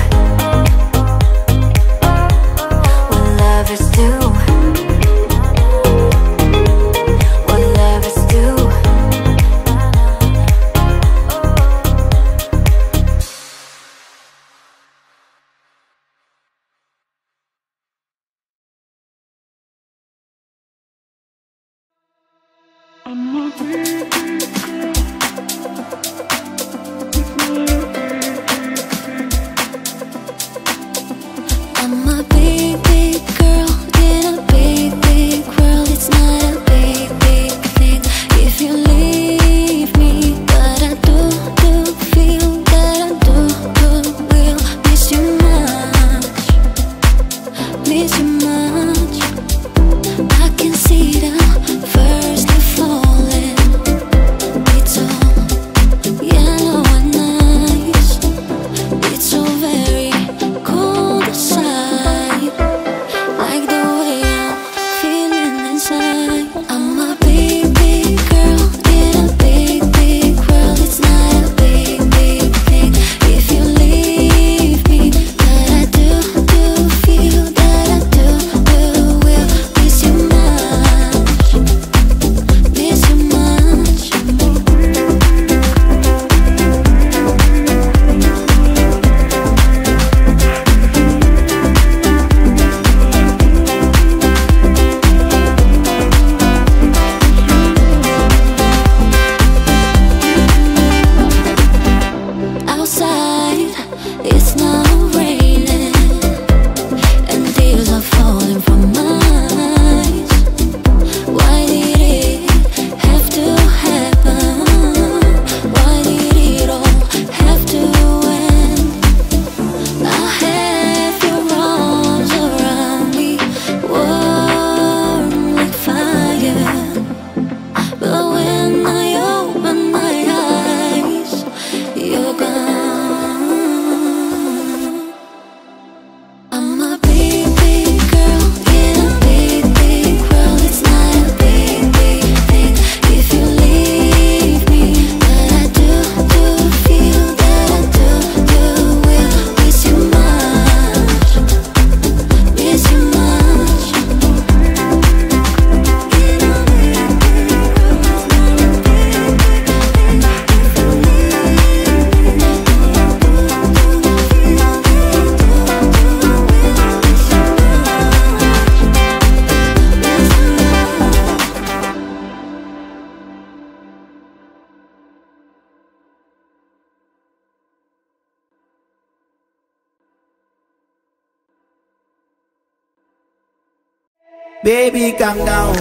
Baby, calm down,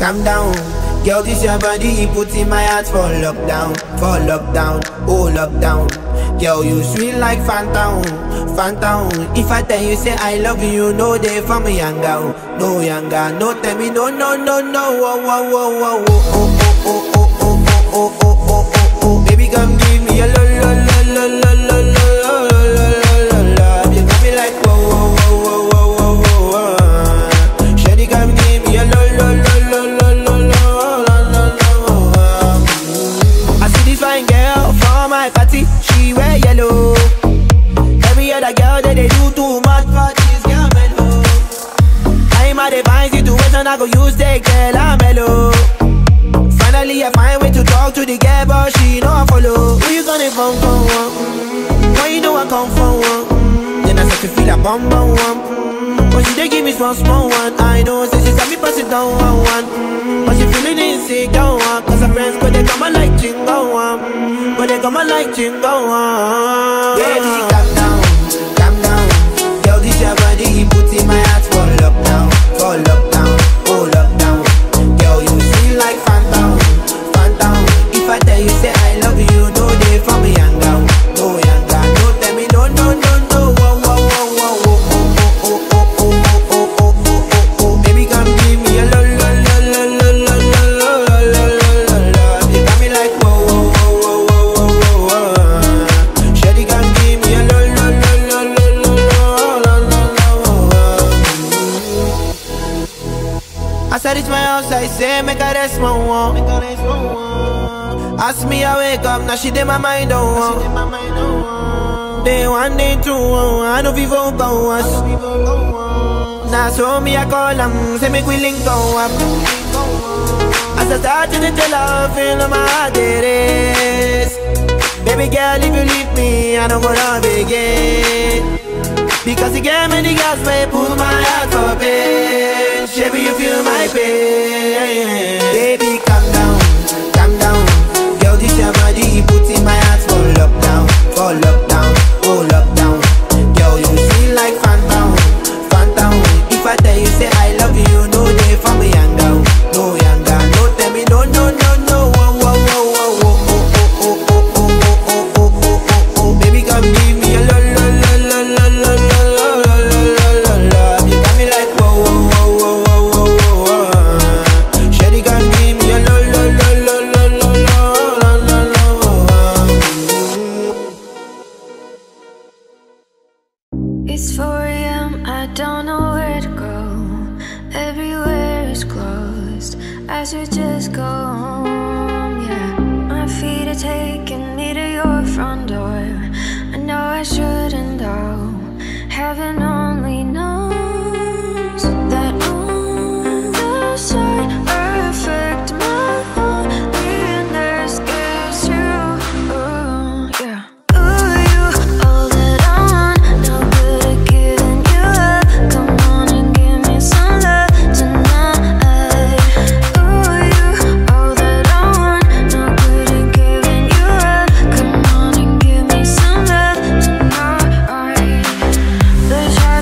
calm down. Girl, this your body, put in my heart for lockdown, for lockdown, oh lockdown. Girl, you sweet like phantom, phantom. If I tell you say I love you, no day for me younger, no younger, no tell me no, no, no, no. Oh, oh, oh, oh, oh, oh, oh, oh, oh, oh, oh, oh, oh, oh. Baby, come give me a lo, lo, lo, lo, lo, lo. I go use the girl, I'm mellow. Finally I find way to talk to the girl, but she know I follow. Who you gonna phone for? Why you know I come for one? Then I start to feel a bum bum one. But she dey give me small small one. I know, say she got me pass it down one one. But she feeling insecure one. Cause her friends go, they come on like chingo one. But they come on like chingo one. Baby, she calm down, calm down. Girl, this your body, he put in my heart for lockdown, for lockdown. Ask me I wake up, now she did my mind on one. Day one, day two, I know people go us. Now so me I call them, say make we link go up. As I start to tell her, feel my heart it is. Baby girl, if you leave me, I don't go love again. Because you gave me the gas, may pull my heart up in. Baby, you feel my pain. Baby, calm down, calm down. Girl, this your body, he put in my heart for lockdown, for lockdown, oh lockdown. Girl, you feel like phantom, phantom. If I tell you say I love you, no day for me younger, no younger, no tell me no, no, no, no. Oh, oh, oh, oh, oh, oh, oh, oh, oh, oh, oh, oh, oh, oh. Baby, come give me a lo, lo, lo, lo, lo, lo, lo, lo, lo, lo, lo. You got me like whoa, whoa, whoa, whoa, whoa, whoa, whoa. Shawty, come give me a lo, lo, lo, lo, lo, lo, lo, lo, lo. It's 4 AM, I don't know where to go. Everywhere is closed. I should just go home, yeah. My feet are taking me to your front door. I know I shouldn't though. Heaven only knows that on the side I affect my loneliness gives you, ooh, yeah. Ooh, you, all that I want. No good at giving you up. Come on and give me some love tonight. Ooh, you, all that I want. No good at giving you up. Come on and give me some love tonight. Let's have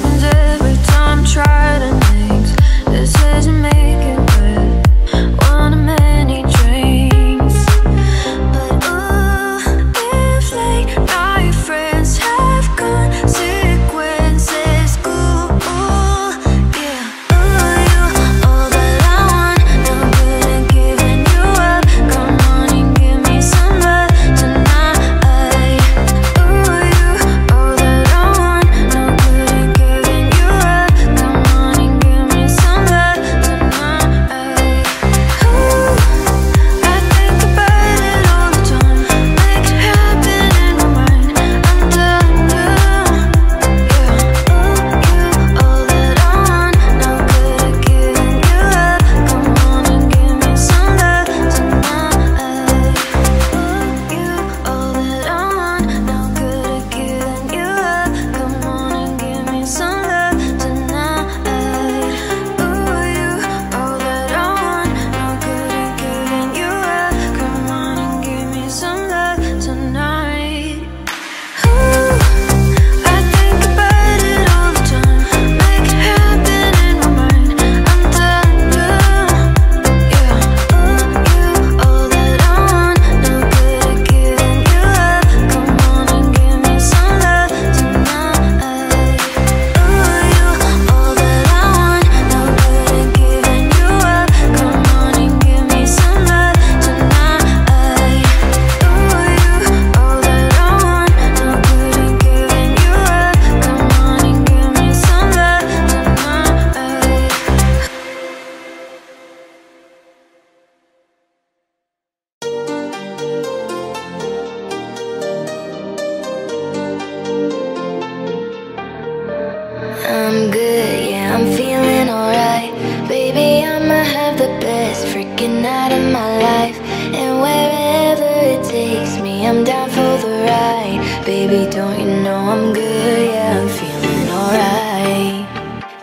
me, I'm down for the ride. Baby, don't you know I'm good, yeah, I'm feeling alright.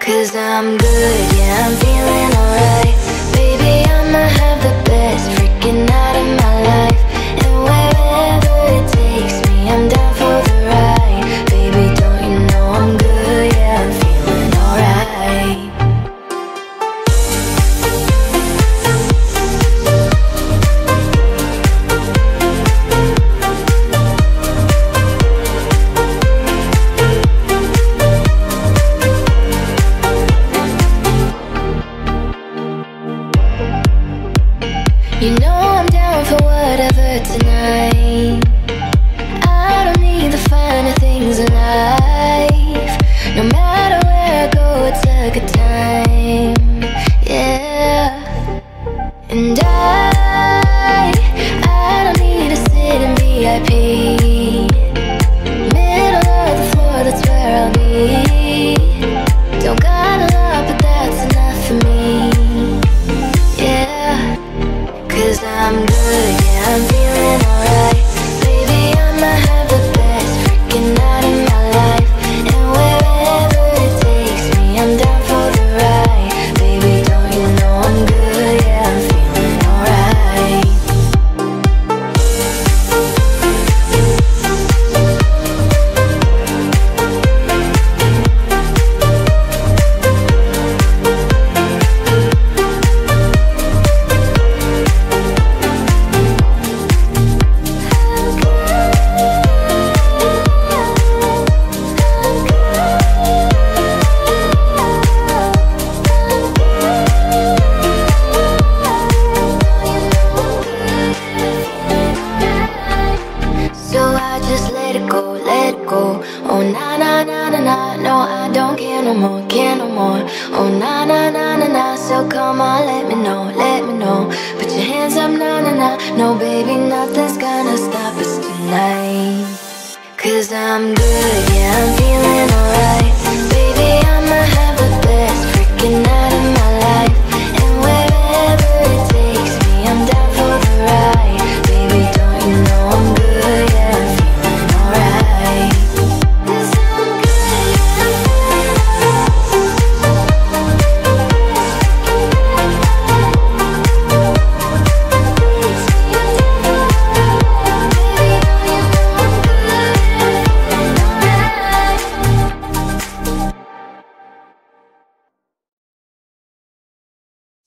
'Cause I'm good, yeah, I'm feeling alright. Baby, I'ma have the best freaking night of my life. And wherever it takes me, I'm down for the ride. Baby, don't you know I'm good, yeah, I'm feeling alright. You know I'm down for whatever tonight. I don't need the finer things in life. No matter where I go, it's a good time, yeah. And I don't need to sit in VIP. Middle of the floor, that's where I'll be. Don't got a lot, but that's enough for me. Cause I'm good, yeah, I'm feeling alright. Baby, I'ma have the best freaking night of my life. And wherever it takes me, I'm down for the ride. Baby, don't you know I'm good, yeah, I'm feeling alright.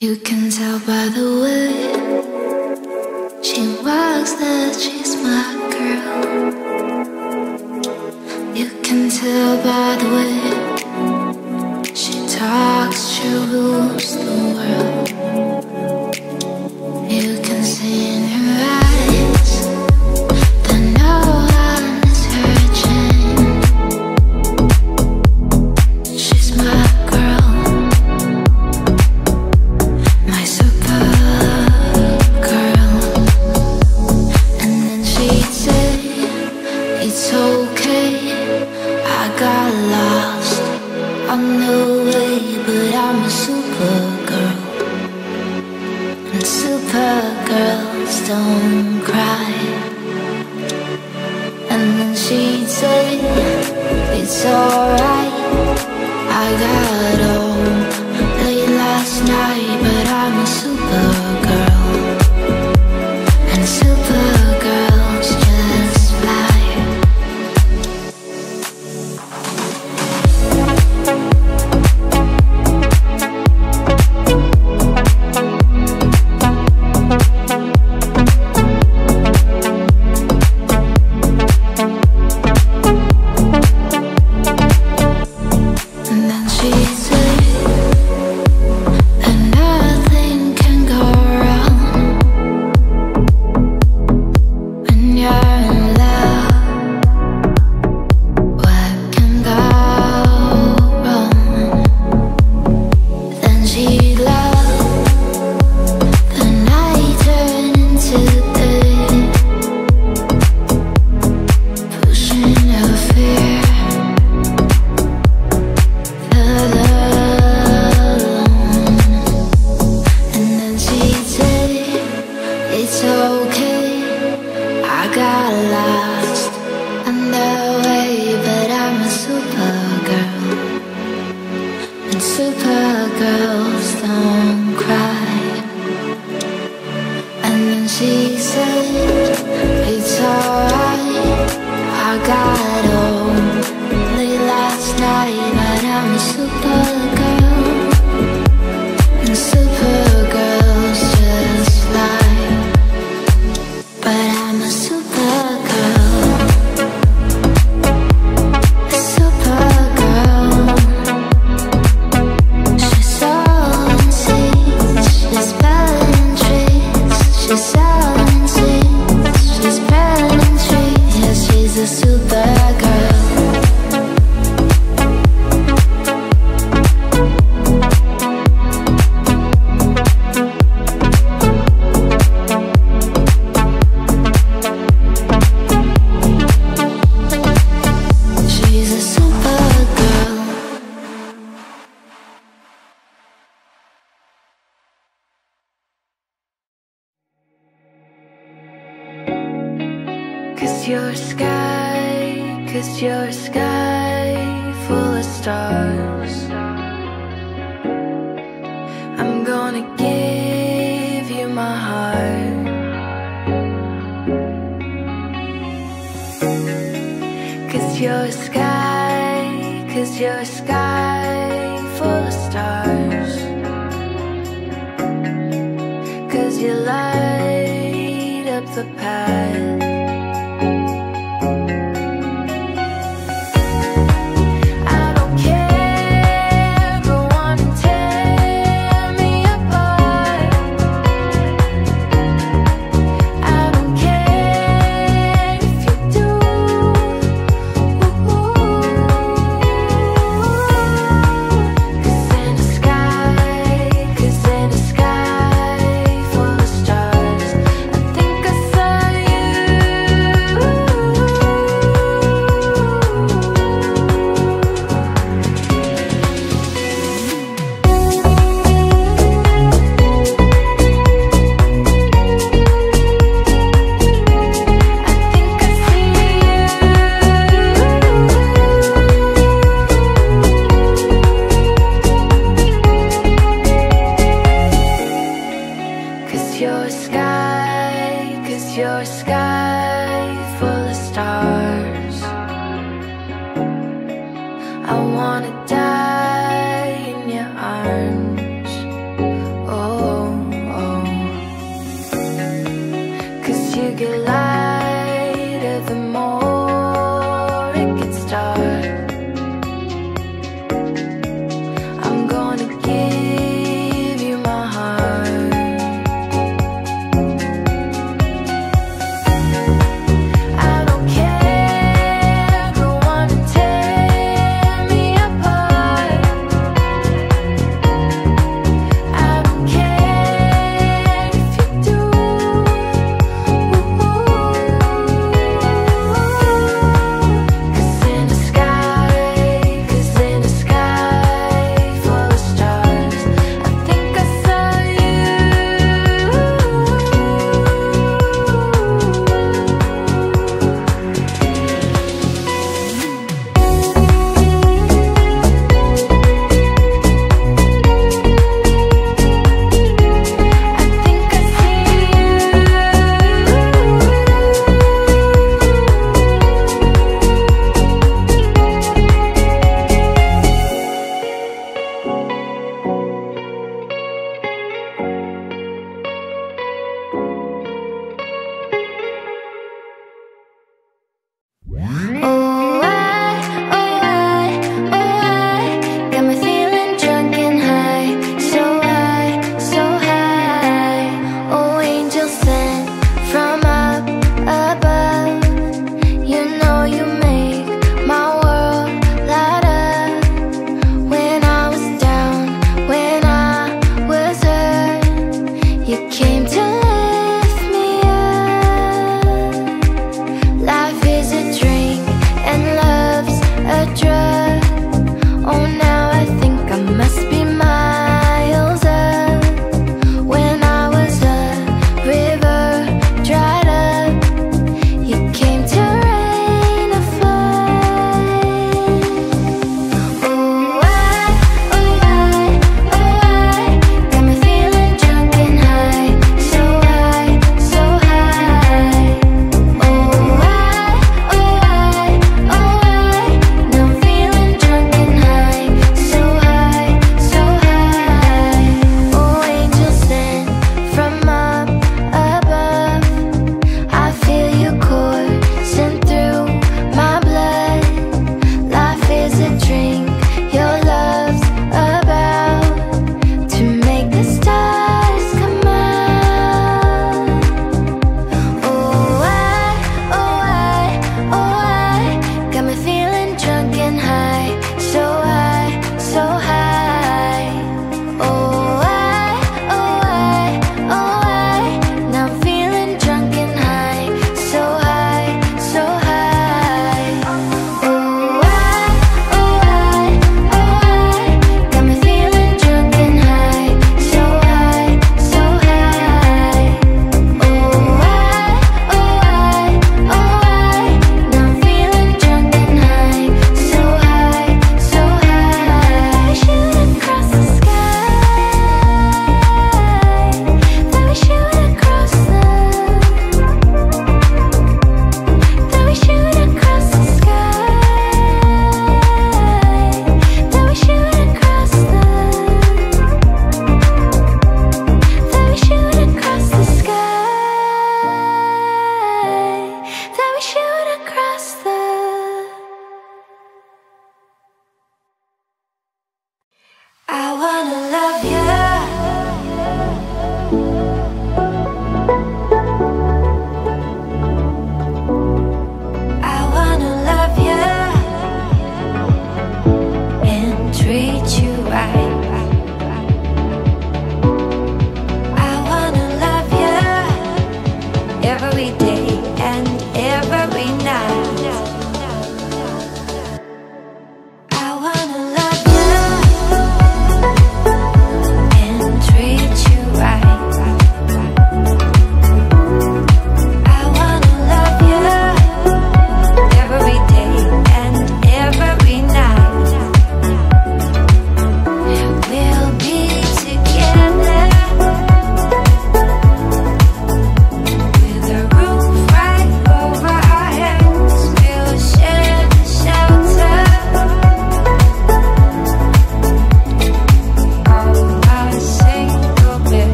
You can tell by the way she walks that she's my girl. You can tell by the way she talks, she rules the world. You can see in her eyes that no one is hurting. She's my don't cry. And then she'd say, it's alright. I got home late last night, but I'm a supergirl. And supergirls just fly. And then she'd say, got lost on the way, but I'm a supergirl, and supergirls don't cry. And then she said, it's alright, I got home late last night, but I'm a supergirl, and supergirls just lie, but I'm a supergirl.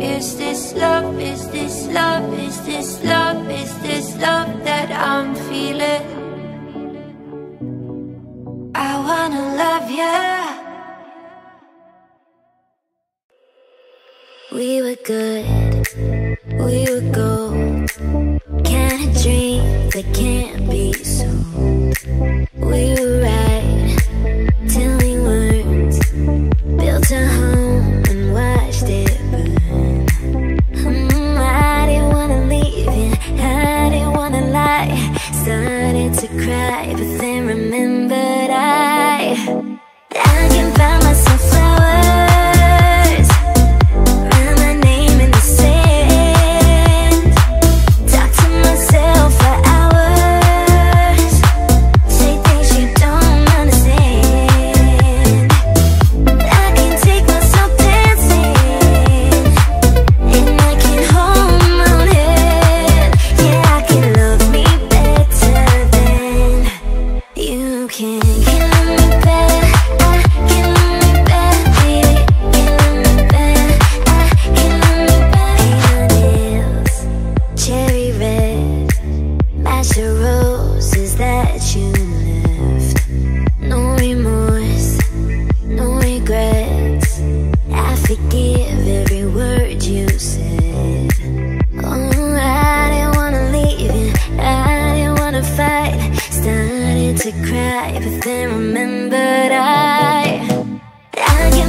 Is this love, is this love, is this love, is this love that I'm feeling? I wanna love ya. We were good, we were gold. Kind of dream that can't be sold. We were right till we weren't. Built a home and watched it burn. I didn't wanna leave you, I didn't wanna lie. Started to cry, but then remembered I can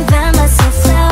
buy myself flowers.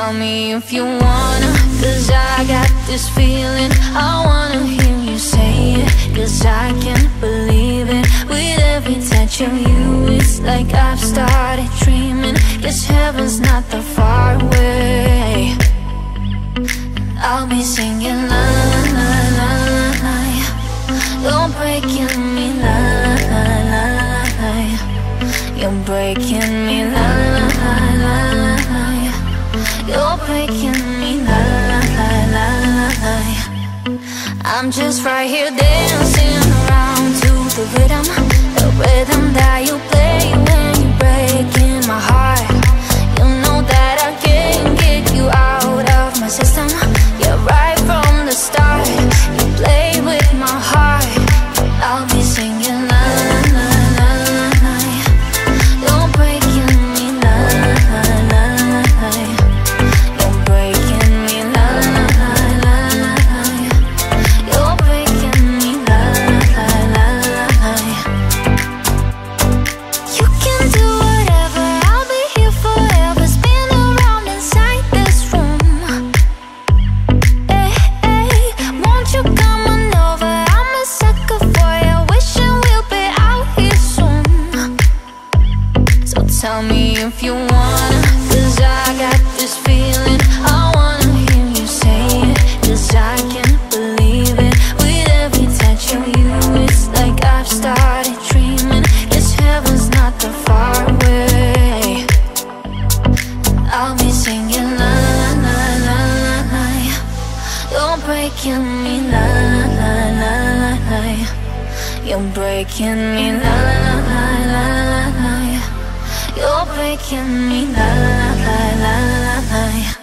Tell me if you wanna, cause I got this feeling. I wanna hear you say it, cause I can't believe it. With every touch of you, it's like I've started dreaming. Guess heaven's not that far away. I'll be singing la la la la la la. Don't break me la la la la la. You're breaking me la la la la la la. You're breaking me, la la la la la la. I'm just right here dancing around to the rhythm that you play when you're breaking my heart. You know that I can't kick you out of my system. Yeah, right from the start, you play with my heart. I'll be singing la la la la la la. You're breaking me, la la la la la. Tell me if you wanna, cause I got this feeling. I wanna hear you say it, cause I can't believe it. With every touch of you, it's like I've started dreaming. Guess heaven's not that far away. I'll be singing la la la la la la. You're breaking me la la la la la la. You're breaking me la la la la la la. You're breaking me, la la la la la la.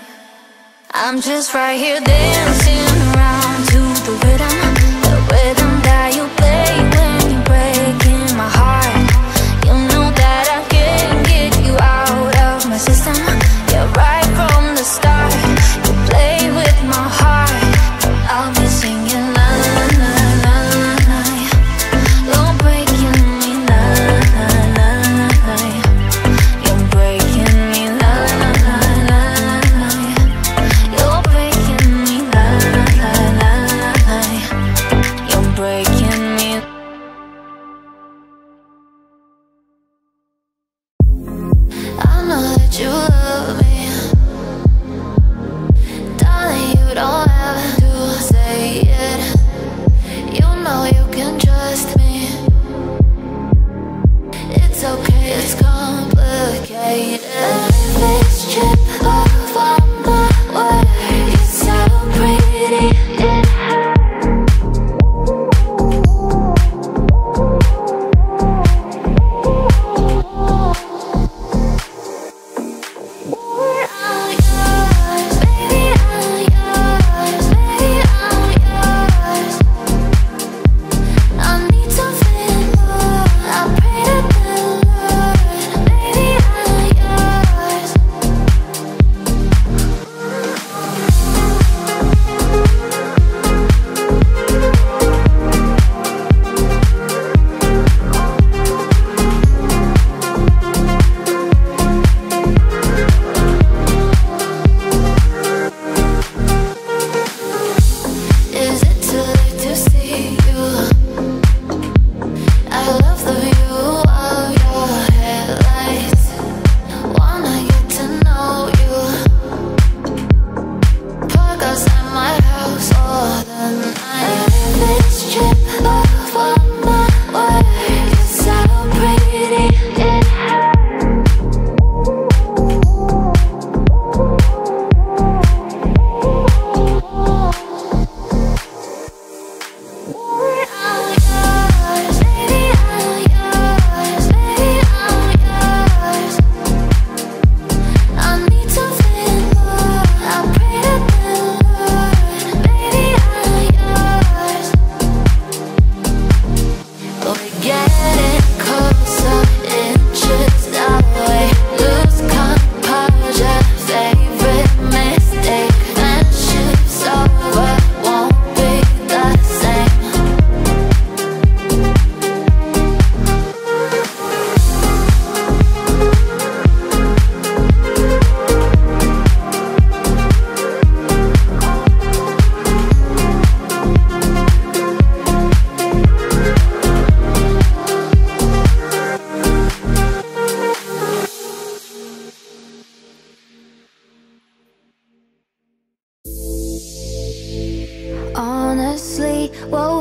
I'm just right here dancing around to the rhythm that you play when you're breaking my heart. You know that I can't get you out of my system. Yeah, right from the start, you play with my heart. I'll be singing la la la la la la. You're breaking me, la la la la la. You're breaking me, la la la la.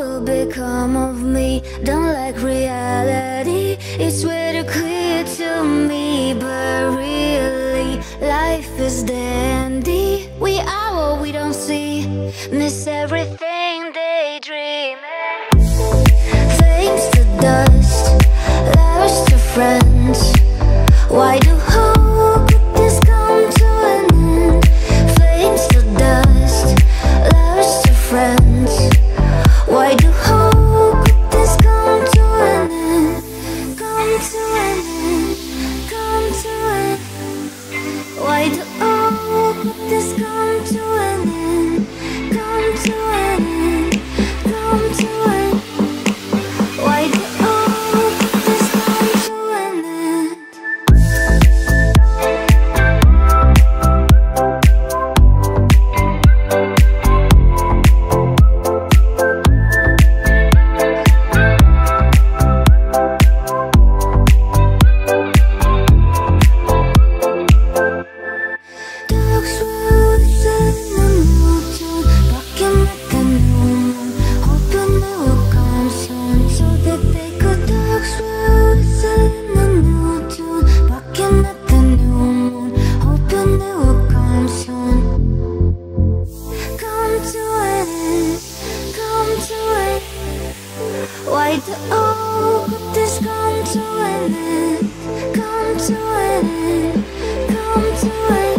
will become of me? Don't like reality, it's way too clear to me. But really, life is dandy. We are what we don't see. Miss everything daydreaming. Things to dust, lovers to friends. Why do hope could this come to an end? Flames to dust, lovers to friends. Why do hope could this come to an end? Come to an end, come to an end. Why do hope could this come to an end? Come to an end, come to an end. Why do all good things come to an end? Come to an end, come to an end.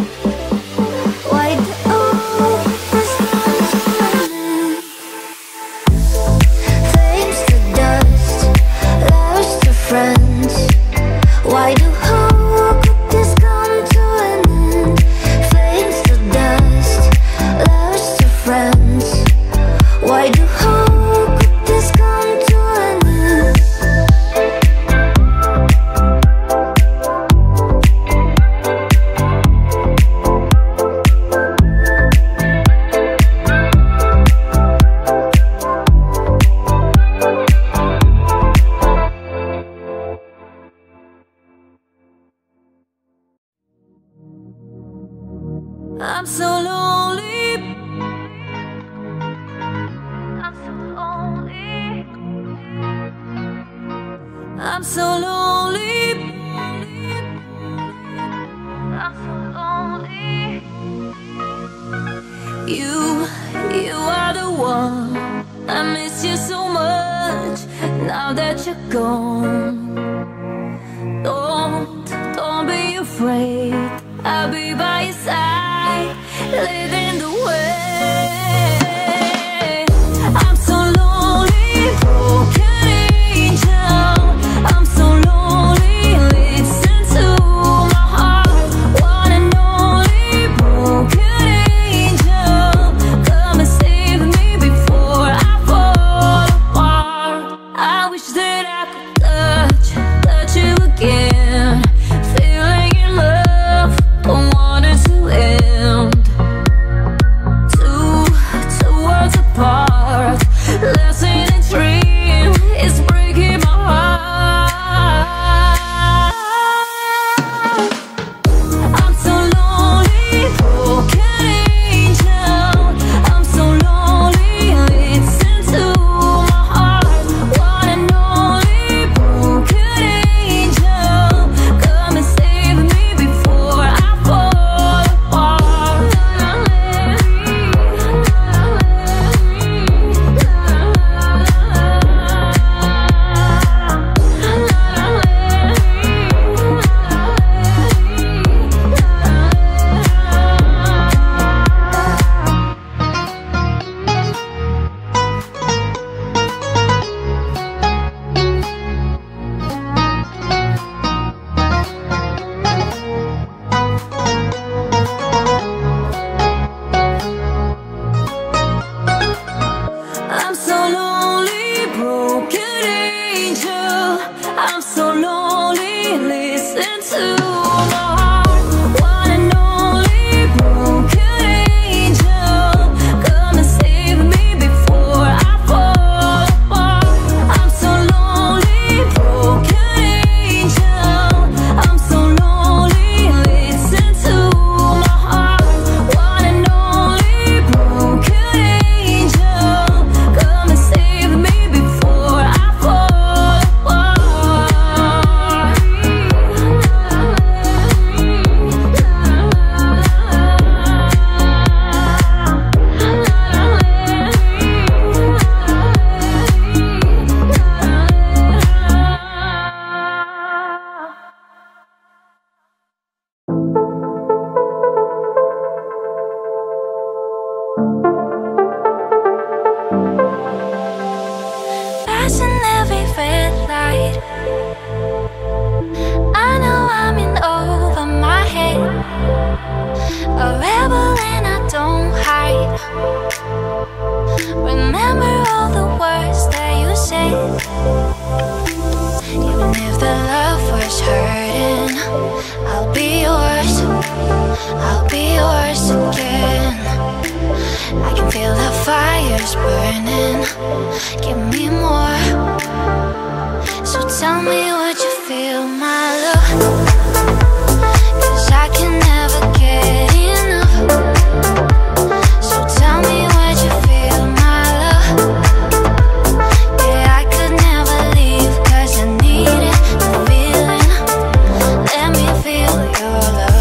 Why do all good things come to an end? Flames to dust, lovers to friends. Why do all good things come to an end? Flames to dust, lovers to friends. Why do all good things come to I'm so lonely. I'm so lonely. I'm so lonely. I'm so lonely. You are the one. I miss you so much now that you're gone. Don't be afraid. I'll be by your side. Living the way I'm so lonely, broken angel. I'm so lonely, listen to my heart. One and only broken angel, come and save me before I fall apart. I wish that I could touch you again. Feeling in love, don't want it to end. red light. I know I'm in over my head, a rebel and I don't hide. Remember all the words that you said, even if the love was hurting. I'll be yours, I'll be yours again. I can feel the fires burning. Give me more. So tell me what you feel, my love, 'cause I can never get enough. So tell me what you feel, my love. Yeah, I could never leave, 'cause I need it, the feeling. Let me feel your love.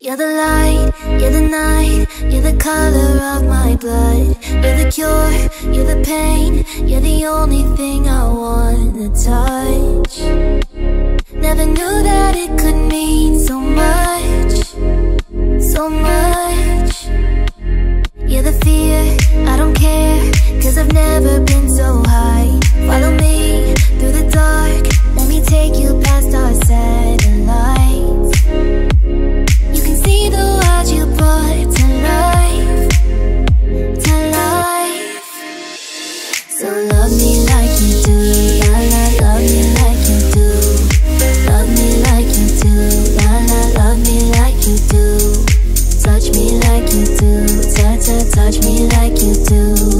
You're the light, you're the night, you're the color of my blood. You're the cure, you're the pain, you're the only thing I want to touch. Never knew that it could mean so much, so much. You're the fear, I don't care, 'cause I've never been so high. Follow me through the dark, let me take you past our satellites. Touch me like you do.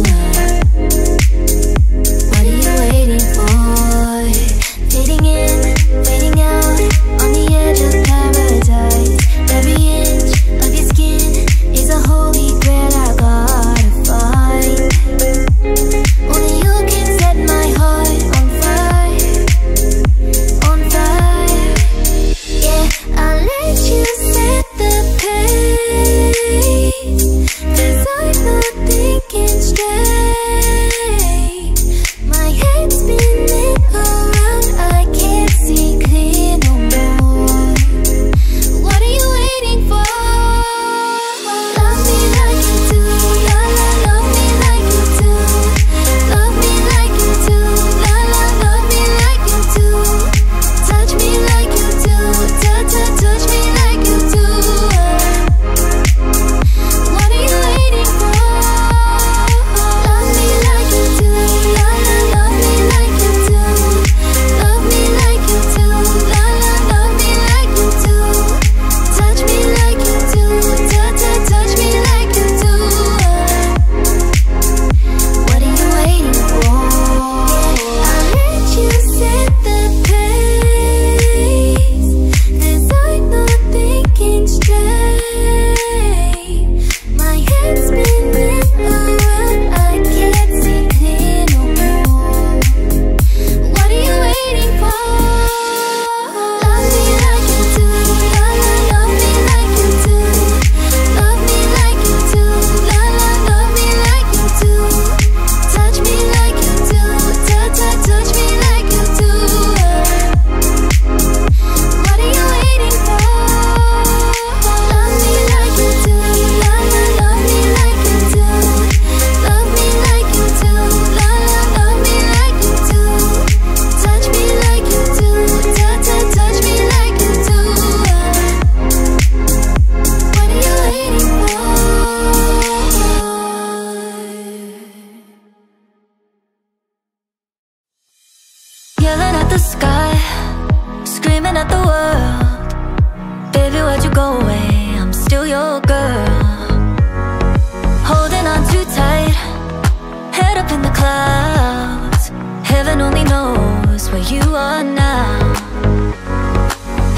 out. Heaven only knows where you are now.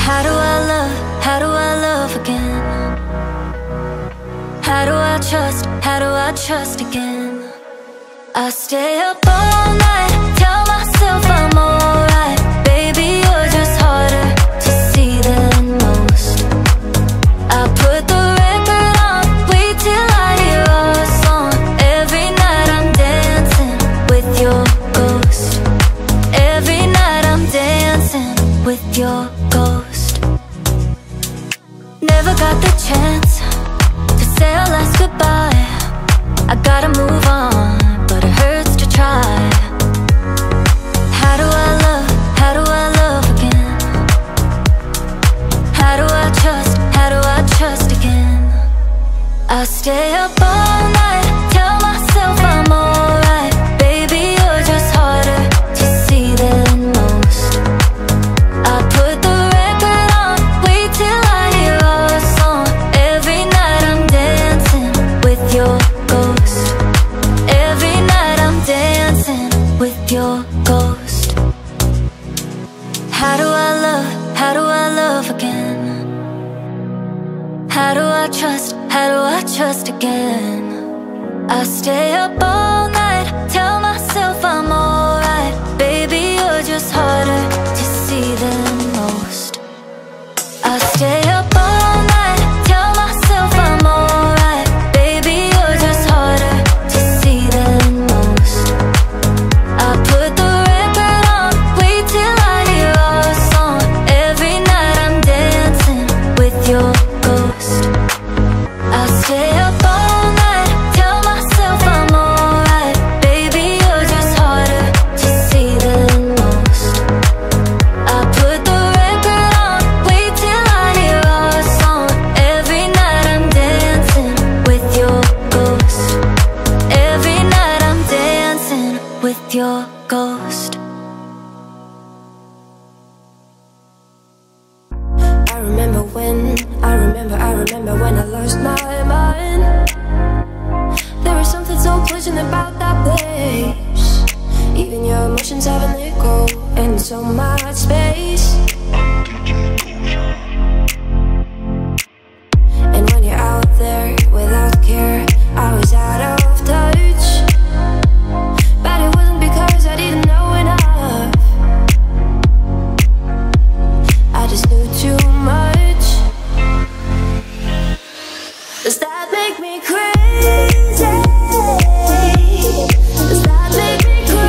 How do I love again? How do I trust again? I stay up all night, tell myself I'm alright. Baby, you're just harder to see than most. I put the record on, wait till I hear our song. Every night I'm dancing with your ghost. Every night I'm dancing with your ghost. Never got the chance to say our last goodbye. I gotta move on, but it hurts to try. How do I love again? How do I trust again? I stay up all night, tell myself I'm alright. Baby, you're just harder to see than most. I put the record on, wait till I hear our song. Every night I'm dancing with your ghost. Every night I'm dancing with your ghost. How do I love again? How do I trust again? I stay up all night, tell myself I'm alright. Baby, you're just harder to see than most. I stay up all night, tell myself I'm alright. Baby, you're just harder to see than most. I put the record on, wait till I hear our song. Every night I'm dancing with your ghost. I stay up all night, tell myself I'm alright. Baby, you're just harder to see than most. I put the record on, wait till I hear our song. Every night I'm dancing with your ghost. Every night I'm dancing with your ghost. I remember when I lost my mind. There was something so pleasant about that place. Even your emotions have an echo in so much space. And when you're out there without care, I was out of touch. But it wasn't because I didn't know enough. I just knew too much. Does that make me crazy? Does that make me crazy?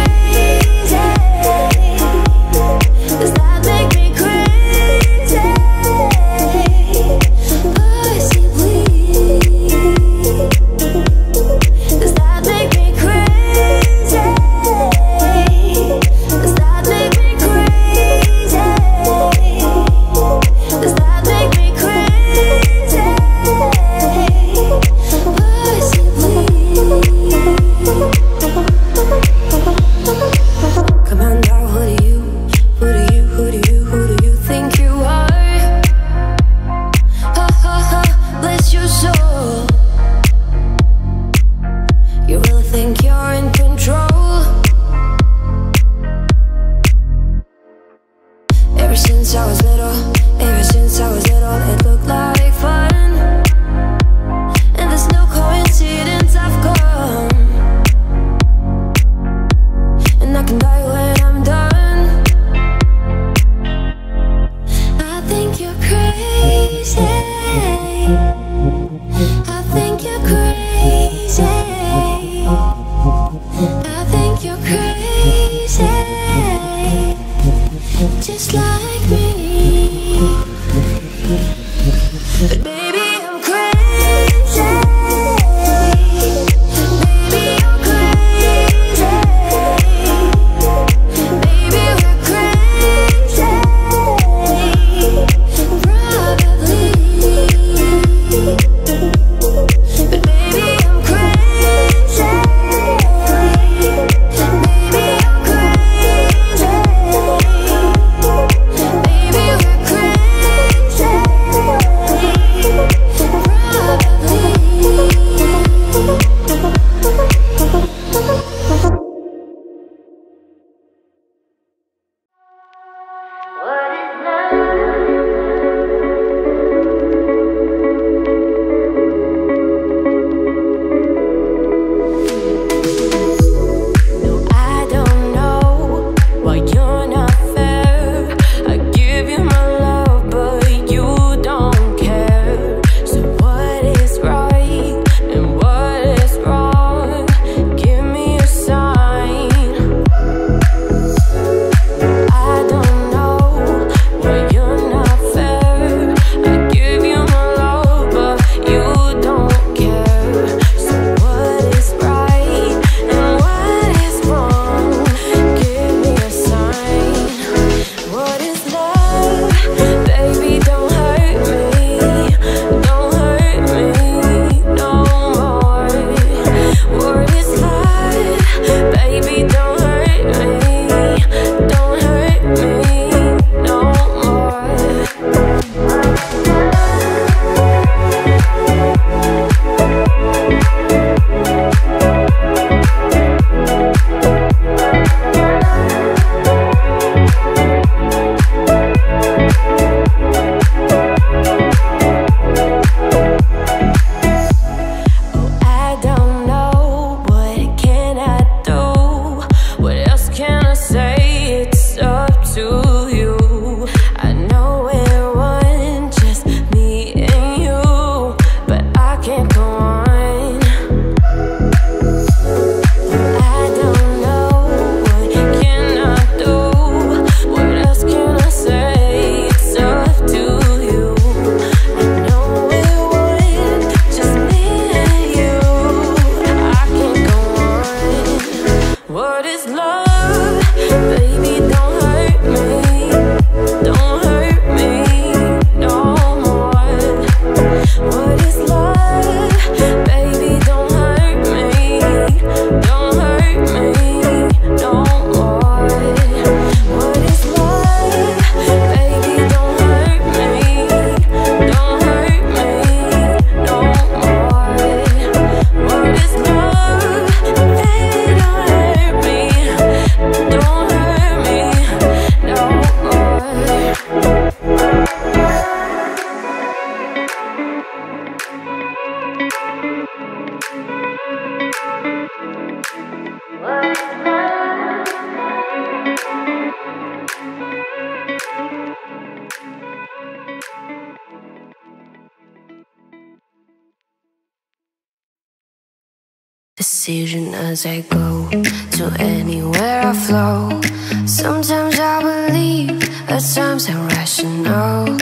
Decision as I go to anywhere I flow. Sometimes I believe, at times I'm rational.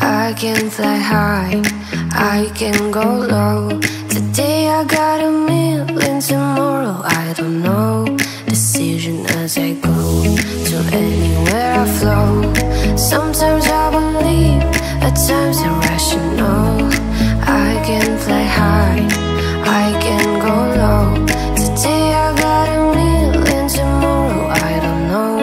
I can fly high, I can go low. Today I got a million, tomorrow I don't know. Decision as I go to anywhere I flow. Sometimes I believe, at times I'm rational. I can fly high, I can go low. Today I got a million, tomorrow I don't know.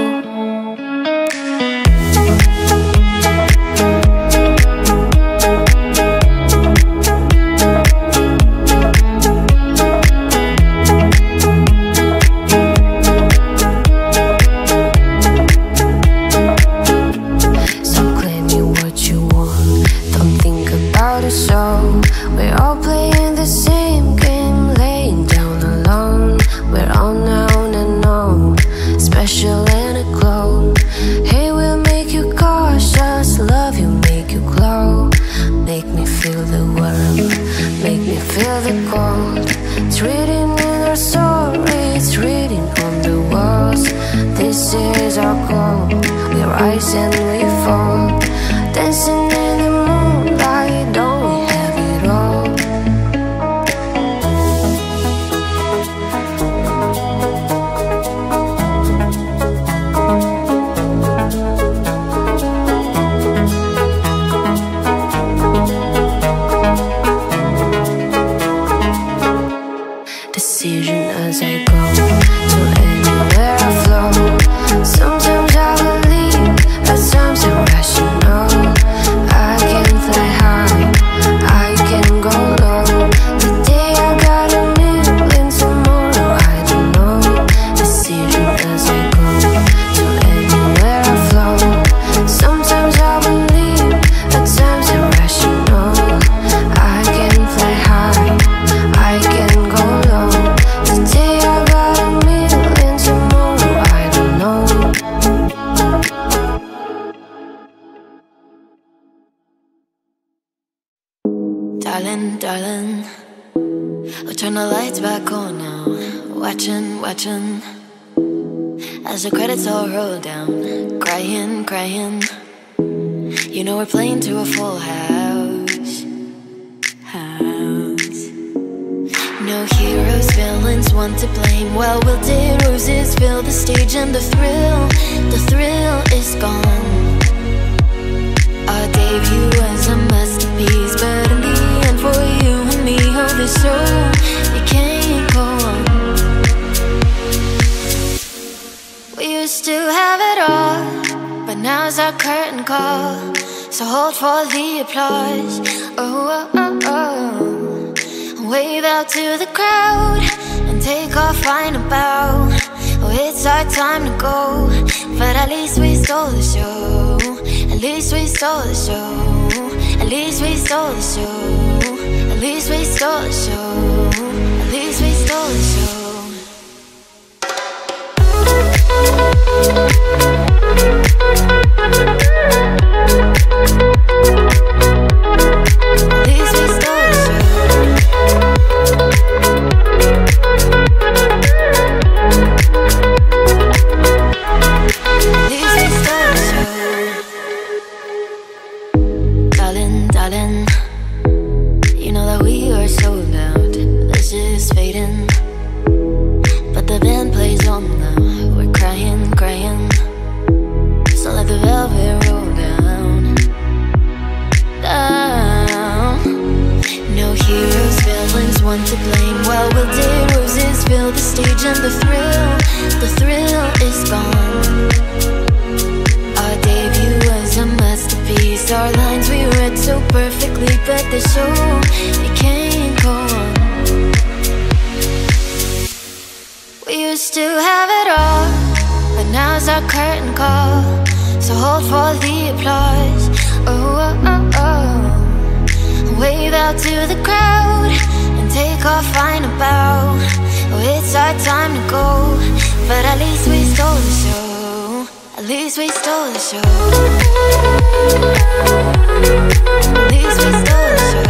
our time to go, but at least we stole the show. At least we stole the show. At least we stole the show.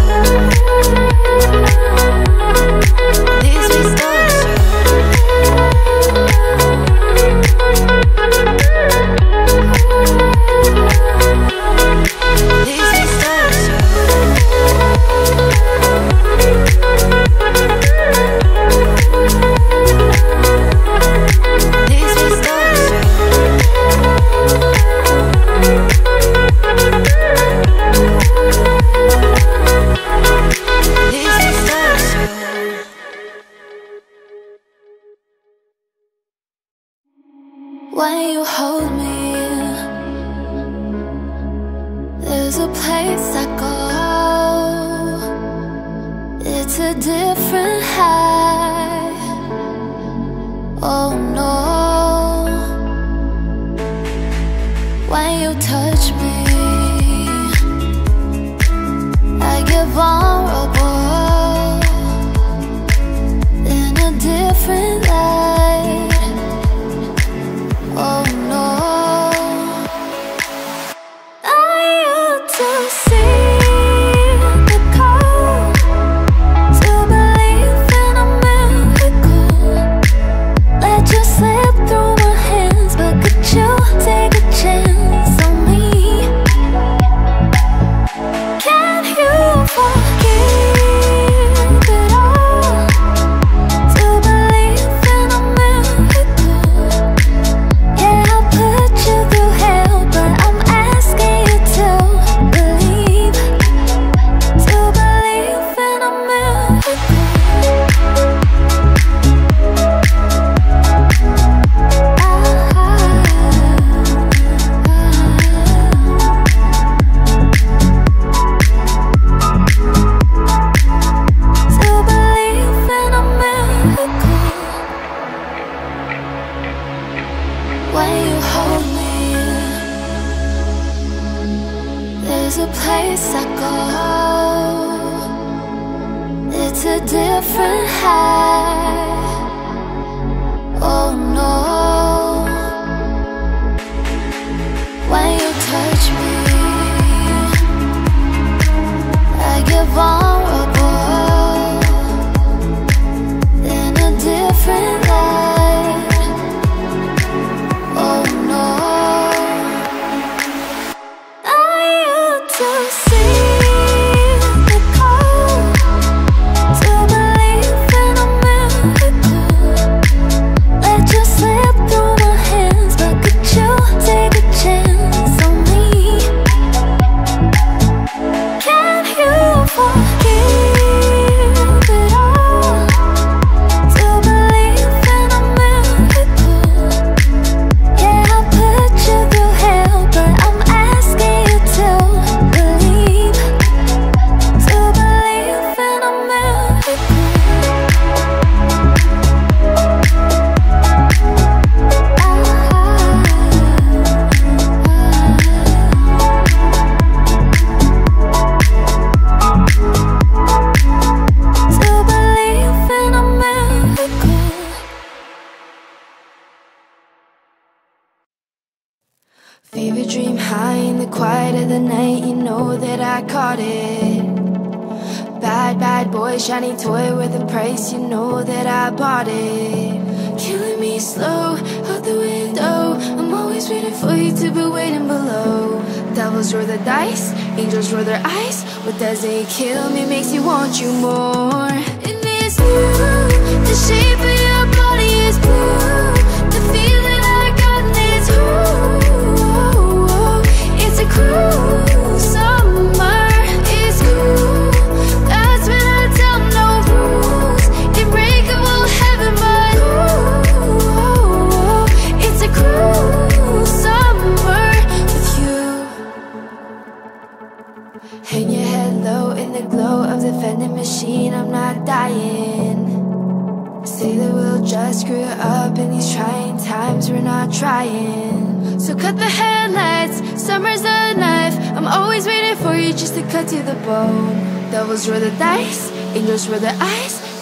At least we stole the show. At least we stole the show. When you hold me, there's a place I go. It's a different high. Oh no. When you touch me, I get vulnerable in a different light. Oh no.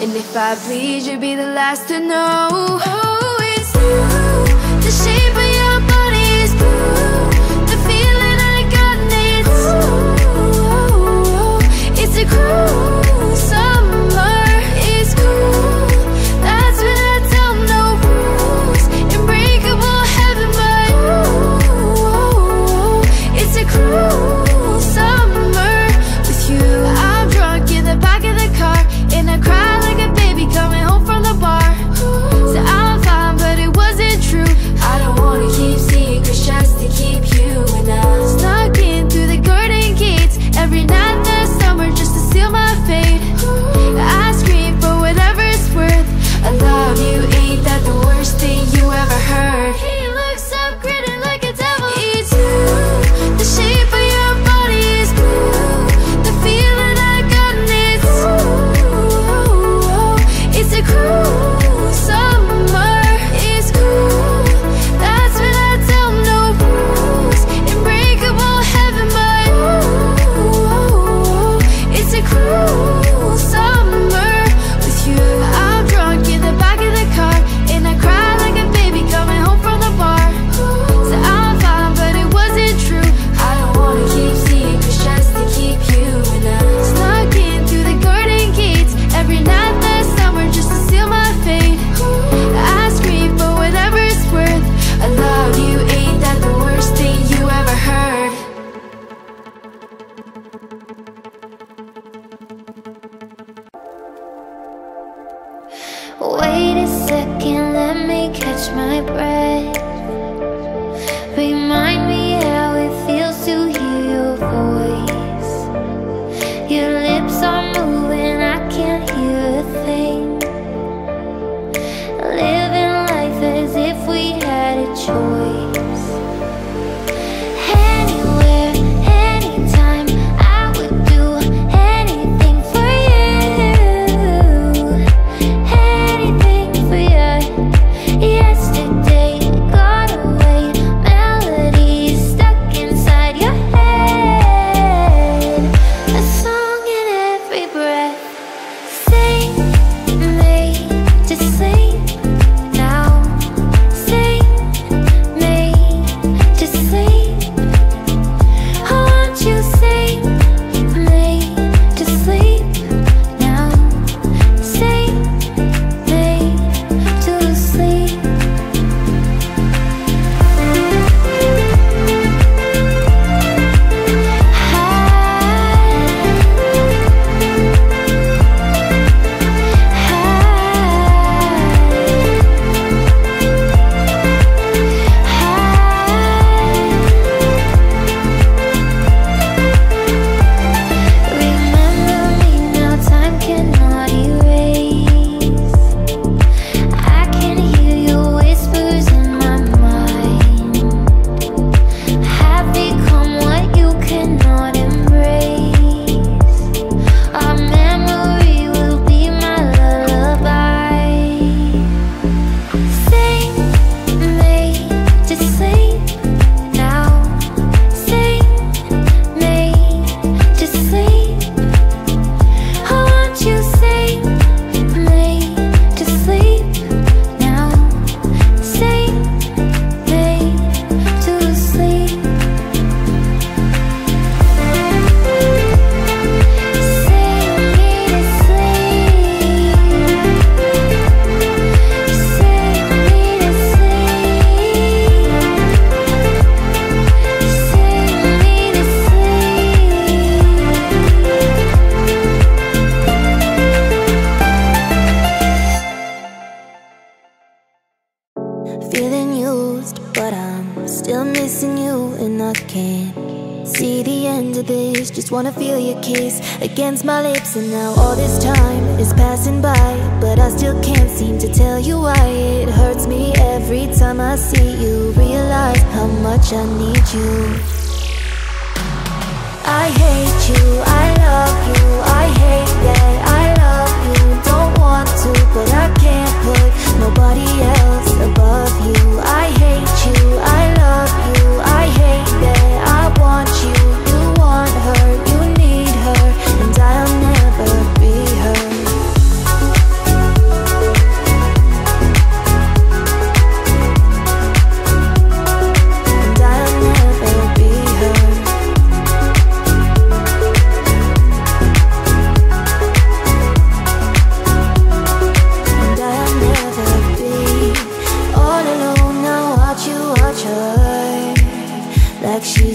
And if I bleed, you'll be the last to know. Oh, it's blue, the shape of your body is blue, the feeling I got needs. Ooh, it's a cruel summer, it's cool, that's when I tell no rules. Unbreakable heaven, but ooh, it's a cruel summer with you. I'm drunk in the back of the car, and I cry coming home from the bar. Ooh. So I'm fine, but it wasn't true. I don't wanna keep secrets just to keep you and I. Snuck in through the garden gates every night this summer just to seal my fate. Ooh. I scream for whatever it's worth. I love you, ain't that the worst thing you ever heard? He looks so pretty like a devil. It's you, the shape of your body is blue, the feeling I got needs. It's a cruel summer, it's cool, that's when I tell no rules. Unbreakable heaven, but ooh, it's a cruel summer with you. I'm drunk in the back of the car, and I cry like a baby coming home from the bar. So I'm fine, but it wasn't true. I don't wanna keep secrets just to keep you and I. Snuck in through the garden gates every night this summer just to seal my fate. I scream for whatever it's worth. I love you, ain't that the worst thing you ever heard? Wait a second, let me catch my breath. Remind me how it feels to hear your voice. Your lips are moving, I can't hear a thing. Living life as if we had a choice. Anywhere, anytime, I would do anything for you. Anything for you. Yesterday got away, melodies stuck inside your head. A song in every breath. Sing me to sleep now. Sing me to sleep. Won't you sing me to sleep now? Sing me to sleep. Remember me now, time cannot erase. I can hear your whispers in my mind. Have become what you cannot embrace. Our memory will be my lullaby. Sing me to sleep now. Sing me to sleep. Won't you sing me to sleep now? Sing me to sleep. Sing me to sleep. Sing me to sleep. Sing me to sleep. Feeling used, but I'm still missing you, and I can't see the end of this. Just wanna feel your kiss against my lips. And now all this time is passing by, but I still can't seem to tell you why. It hurts me every time I see you, realize how much I need you. I hate you, I love you, I hate that I love you. Don't want to, but I can't put nobody else above you. I hate you, I love you, I hate that I want you. You want her, you need her, and I'll never be her.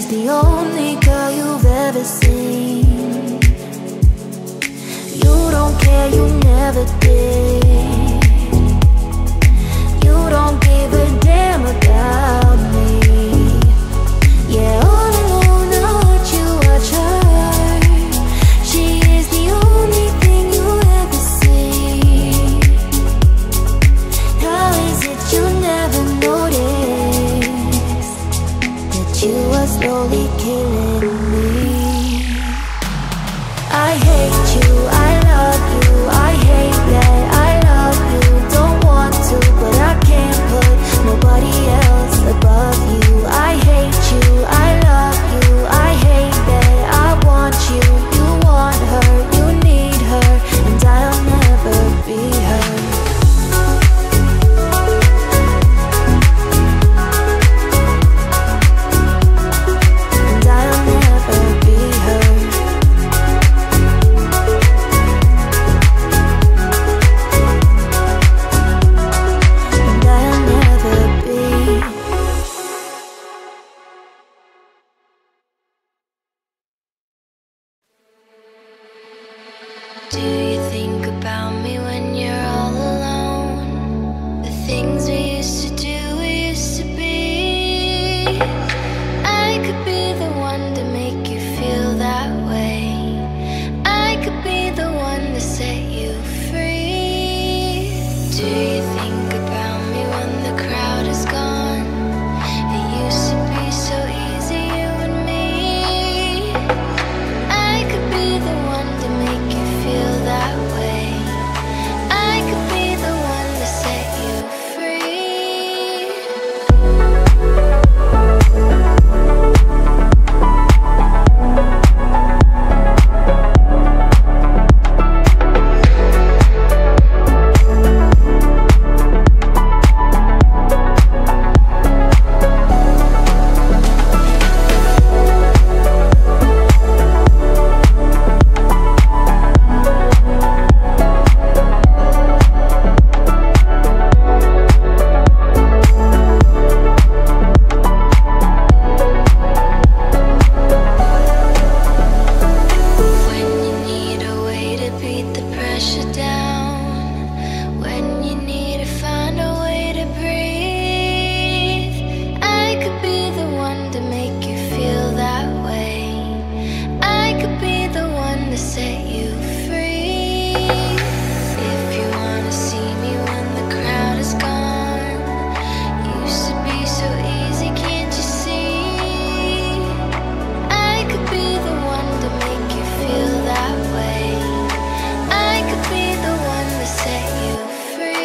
She's the only girl you've ever seen. You don't care, you never did. You don't give a damn about me. Yeah, all alone I watch her. She is the only thing you ever see. How is it you never noticed that you were slowly killing me? I hate you, I love you, I hate that I love you. Don't want to, but I can't put nobody else above you. I hate you, I love you, I hate that I want you. You want her, you need her, and I'll never be her. And I'll never be her. And I'll never be. Do you think about me when you're all alone? The things we used to do, we used to be. I could be the one to make you feel that way. I could be the one to set you free. Do you think about me when the crowd is gone? It used to be so easy, you and me. I could be the one to make you feel that way. I could be the one to set you free. When you need a way to beat the pressure down, when you need to find a way to breathe, I could be the one to make you feel that way. I could be the one to set you free. If you wanna see me when the crowd is gone, it used to be so easy, can't you see? I could be the one to make you feel that way. I could be the one to set you free.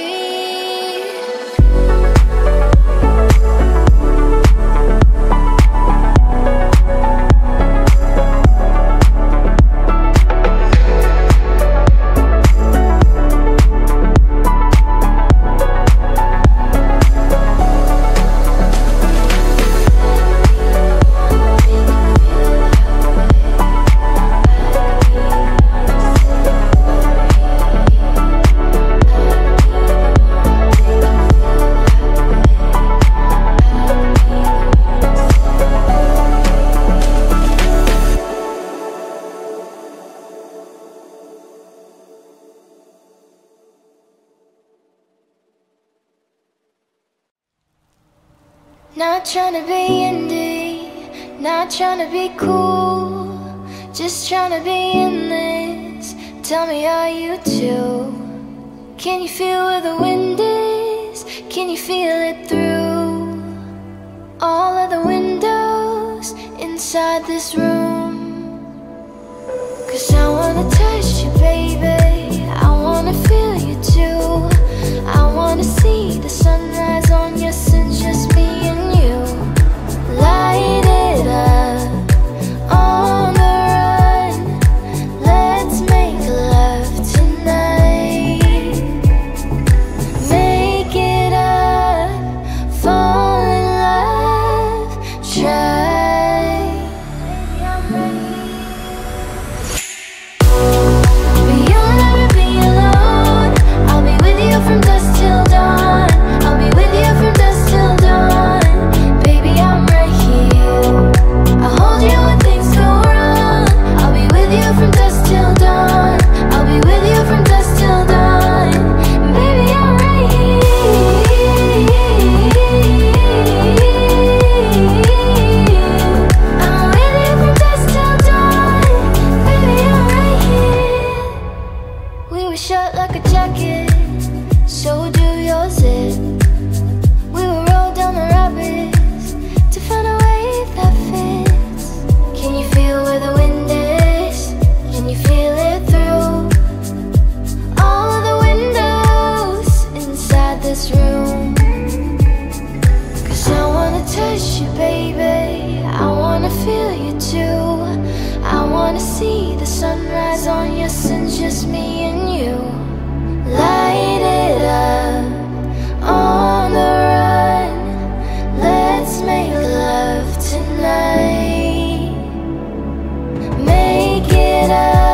Not trying to be indie, not trying to be cool, just trying to be in this. Tell me, are you too? Can you feel where the wind is? Can you feel it through all of the windows inside this room? Cause I wanna touch you, baby, I wanna feel you too. I wanna see the sunrise on your sins, just me and you. Light it up, on the run. Let's make love tonight. Make it up, fall in love, try. Maybe I'm ready. Beyond this room, 'cause I wanna touch you, baby. I wanna feel you too. I wanna see the sunrise on your sins, just me and you. Light it up on the run. Let's make love tonight. Make it up.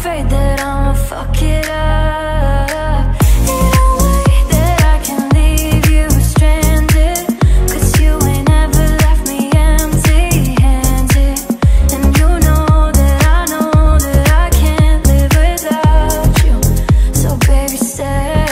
afraid that I'ma fuck it up. Ain't no way that I can leave you stranded, 'cause you ain't ever left me empty-handed. And you know that I can't live without you, so baby stay.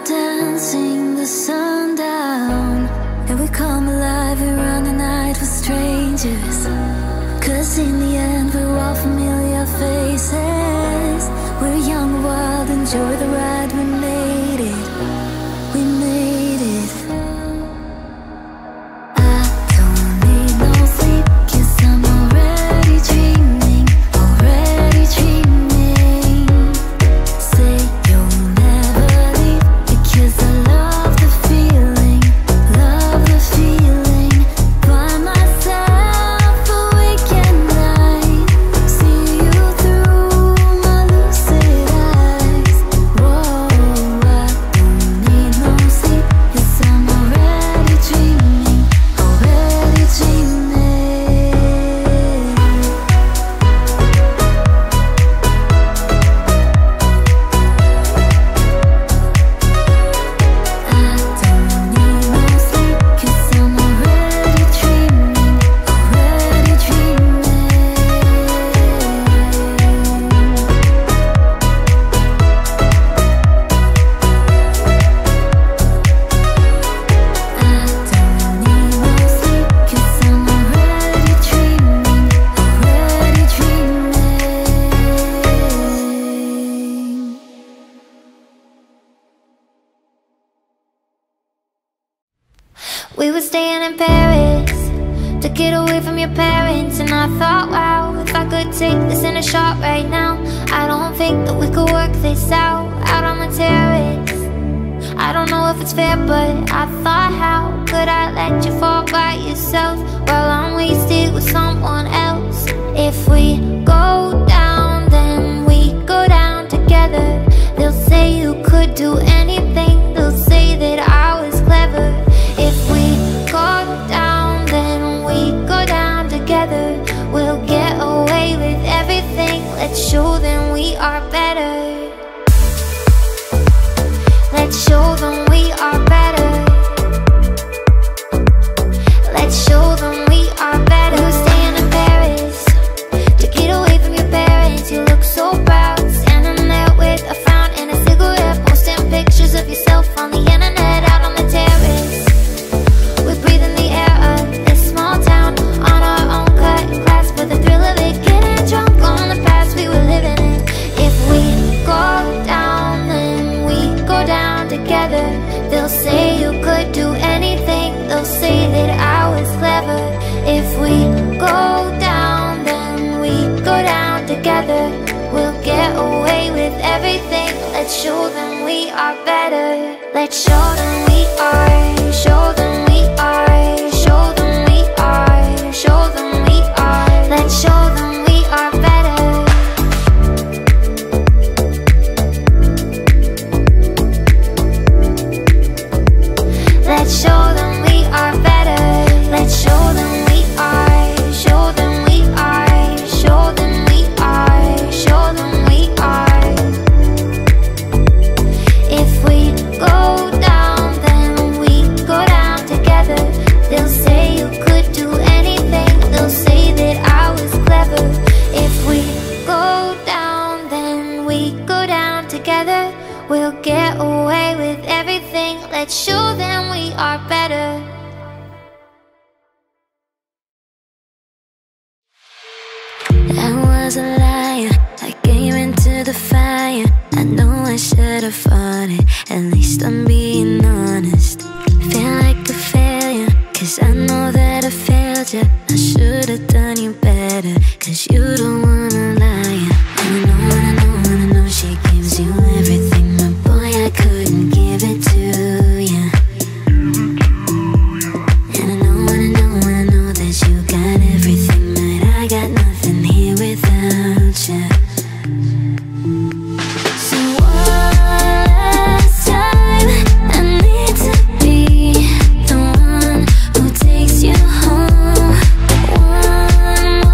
are dancing the sun down, and we come alive, we run the night with strangers. Cause in the end we're all familiar faces. We're young, wild, enjoy the ride, we made it. We made it. I don't need no sleep, cause I'm already dreaming, already dreaming. Say you'll never leave, because I love the feeling, by myself for weekend night. See you through my lucid eyes. Whoa, I don't need no sleep, cause I'm already dreaming, already dreaming. I don't need no sleep, cause I'm already dreaming, already dreaming. I don't need no sleep, cause I'm already dreaming, already dreaming. We were staying in Paris to get away from your parents, and I thought, wow, if I could take this in a shot right now, I don't think that we could work this out, out on the terrace. I don't know if it's fair, but I thought, how could I let you fall by yourself while I'm wasted with someone else? If we go down, then we go down together. They'll say you could do anything, they'll say that I was clever. If we go down, then we go down together. We'll get away with everything, let's show them we are better. Let's show them we are better. Let's show them we are better. We were staying in Paris to get away from your parents. You look so proud, standing there with a frown and a cigarette, posting pictures of yourself on the internet, out on the terrace. We're breathing the air of this small town on our own cut class for the thrill of it. Getting drunk on the past we were living in. If we go down, then we go down together. They'll say you could do anything, they'll say that I was clever. If we go down, then we go down together. We'll get away with everything, let's show them we are better. Let's show them we are, show them we are, show them we are, show them we are. Let's show them we are better. Let's show them we are better. Let's show them we are. Show them we are. Show them we are. Show them we are. If we go down, then we go down together. They'll say you could do anything. They'll say that I was clever. If we go down, then we go down together. We'll get away with everything. Let's show them we are better. I was a liar, I came into the fire. I know I should have fought it, at least I'm being honest. Feel like a failure, cause I know that I failed you. I should have done you better, cause you don't wanna lie. I know she gives you everything, but boy, I couldn't give it to you. And I know that you got everything, but I got nothing here without you. So one last time, I need to be the one who takes you home. One more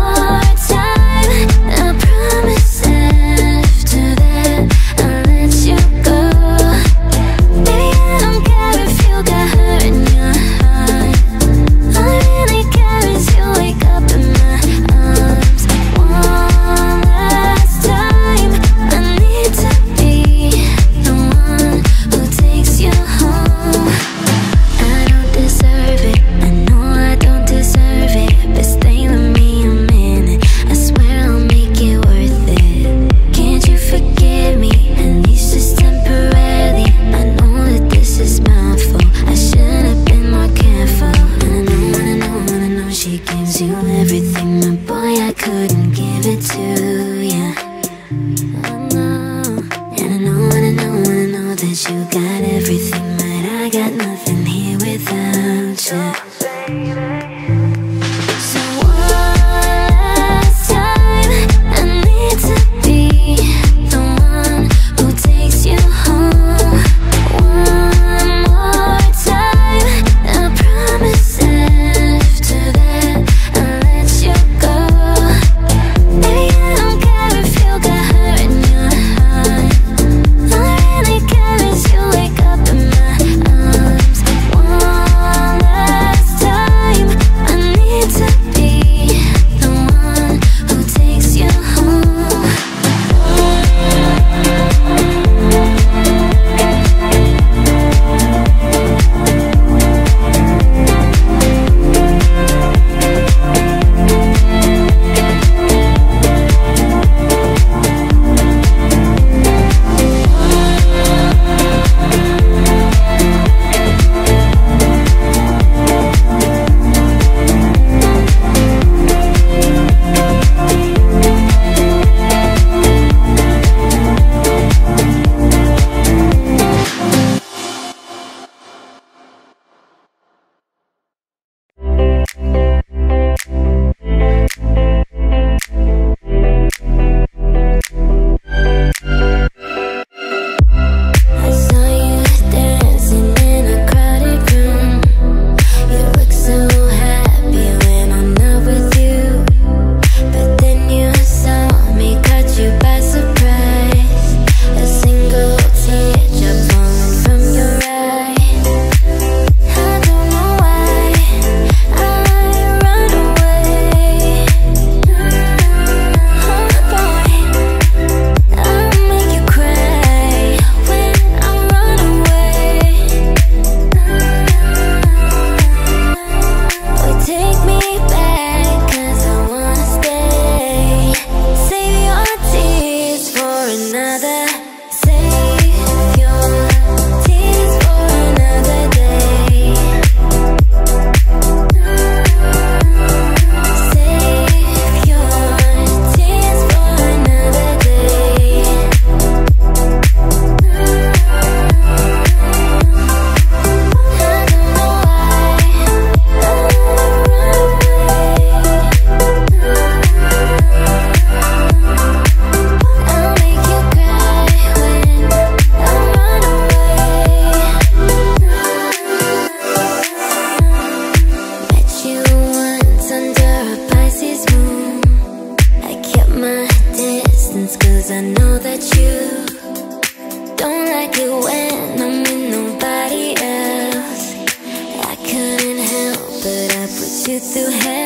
through hell.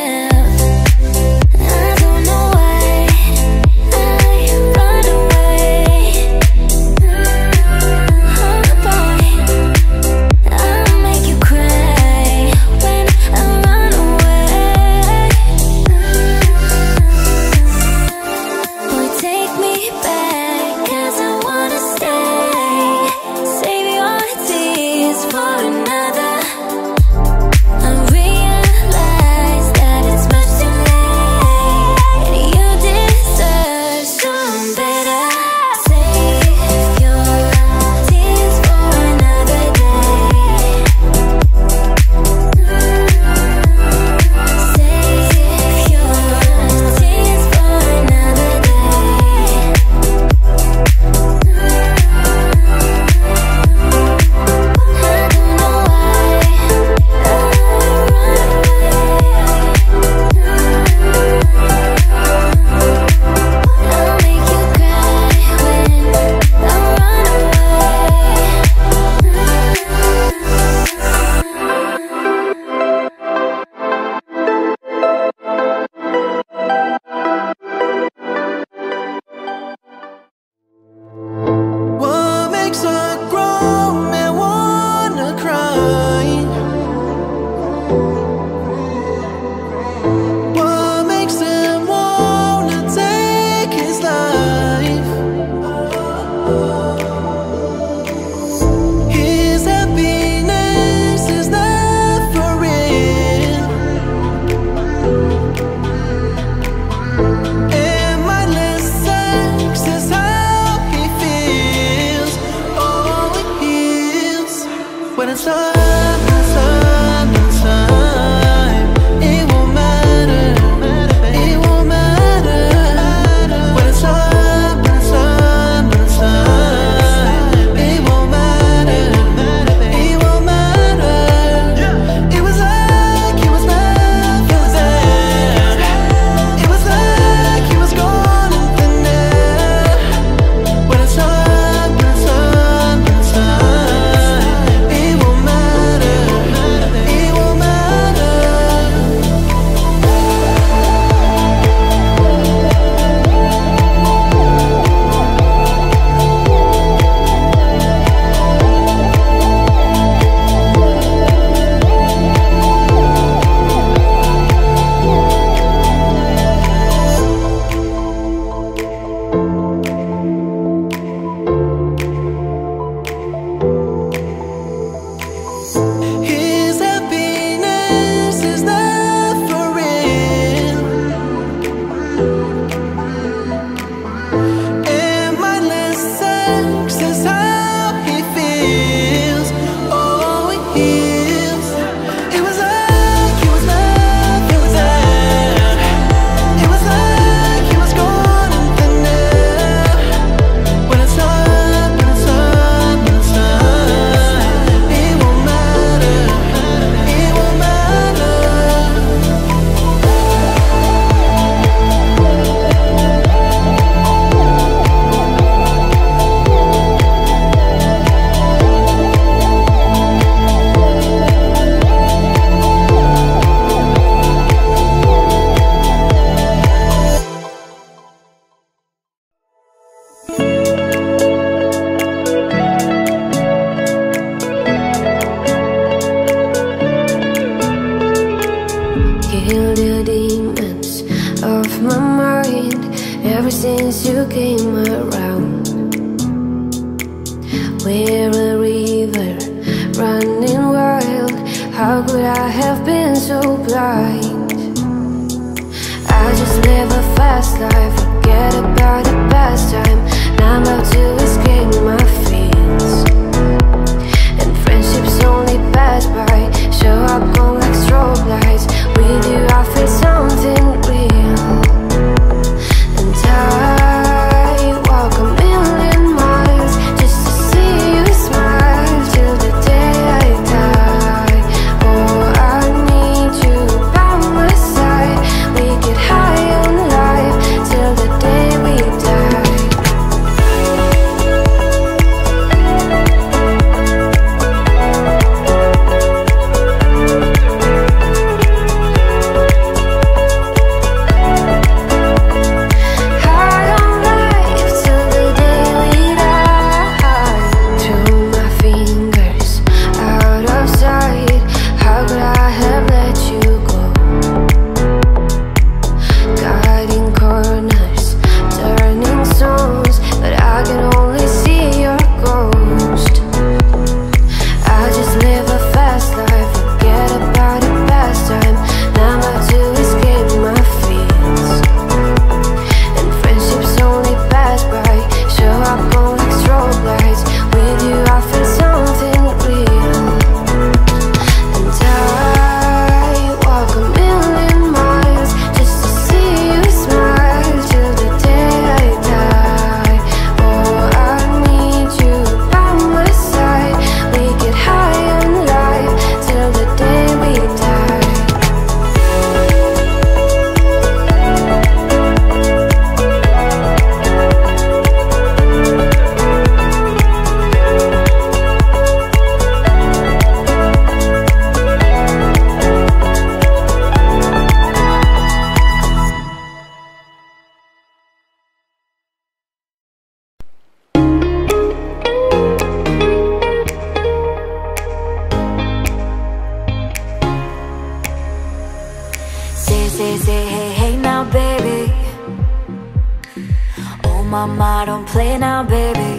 mama, don't play now, baby.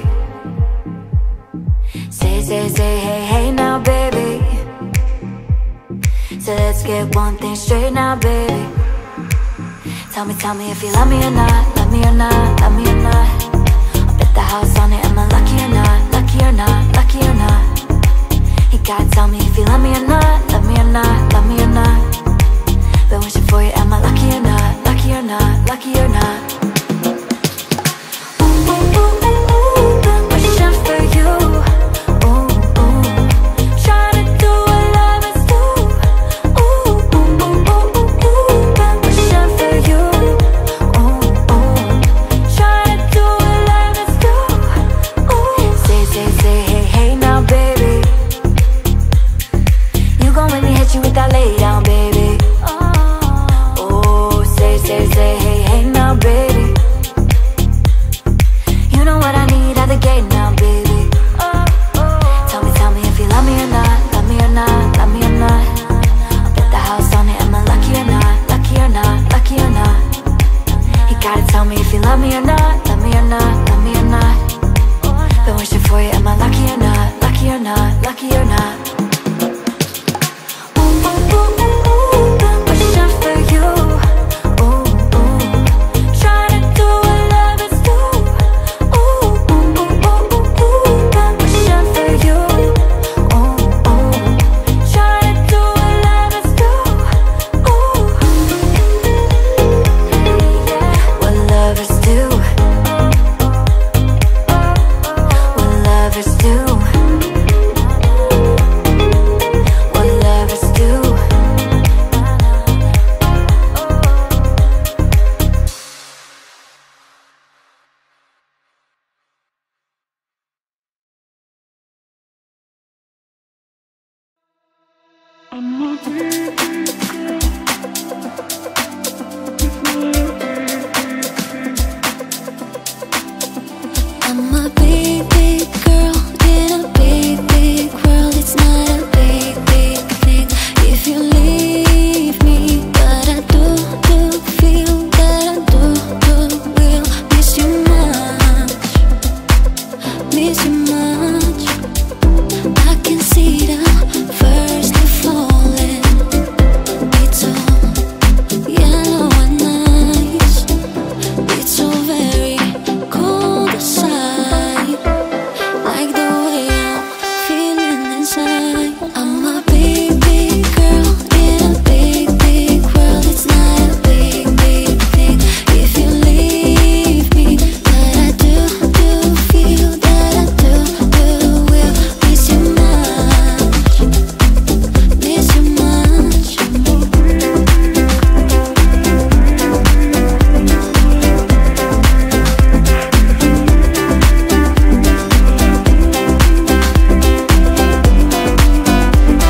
Say, say, say, hey, hey now, baby. So let's get one thing straight now, baby. Tell me if you love me or not, love me or not, love me or not. I'll bet the house on it, am I lucky or not, lucky or not, lucky or not. You gotta tell me if you love me or not, love me or not, love me or not. Been wishing for you, am I lucky or not, lucky or not, lucky or not. I love you.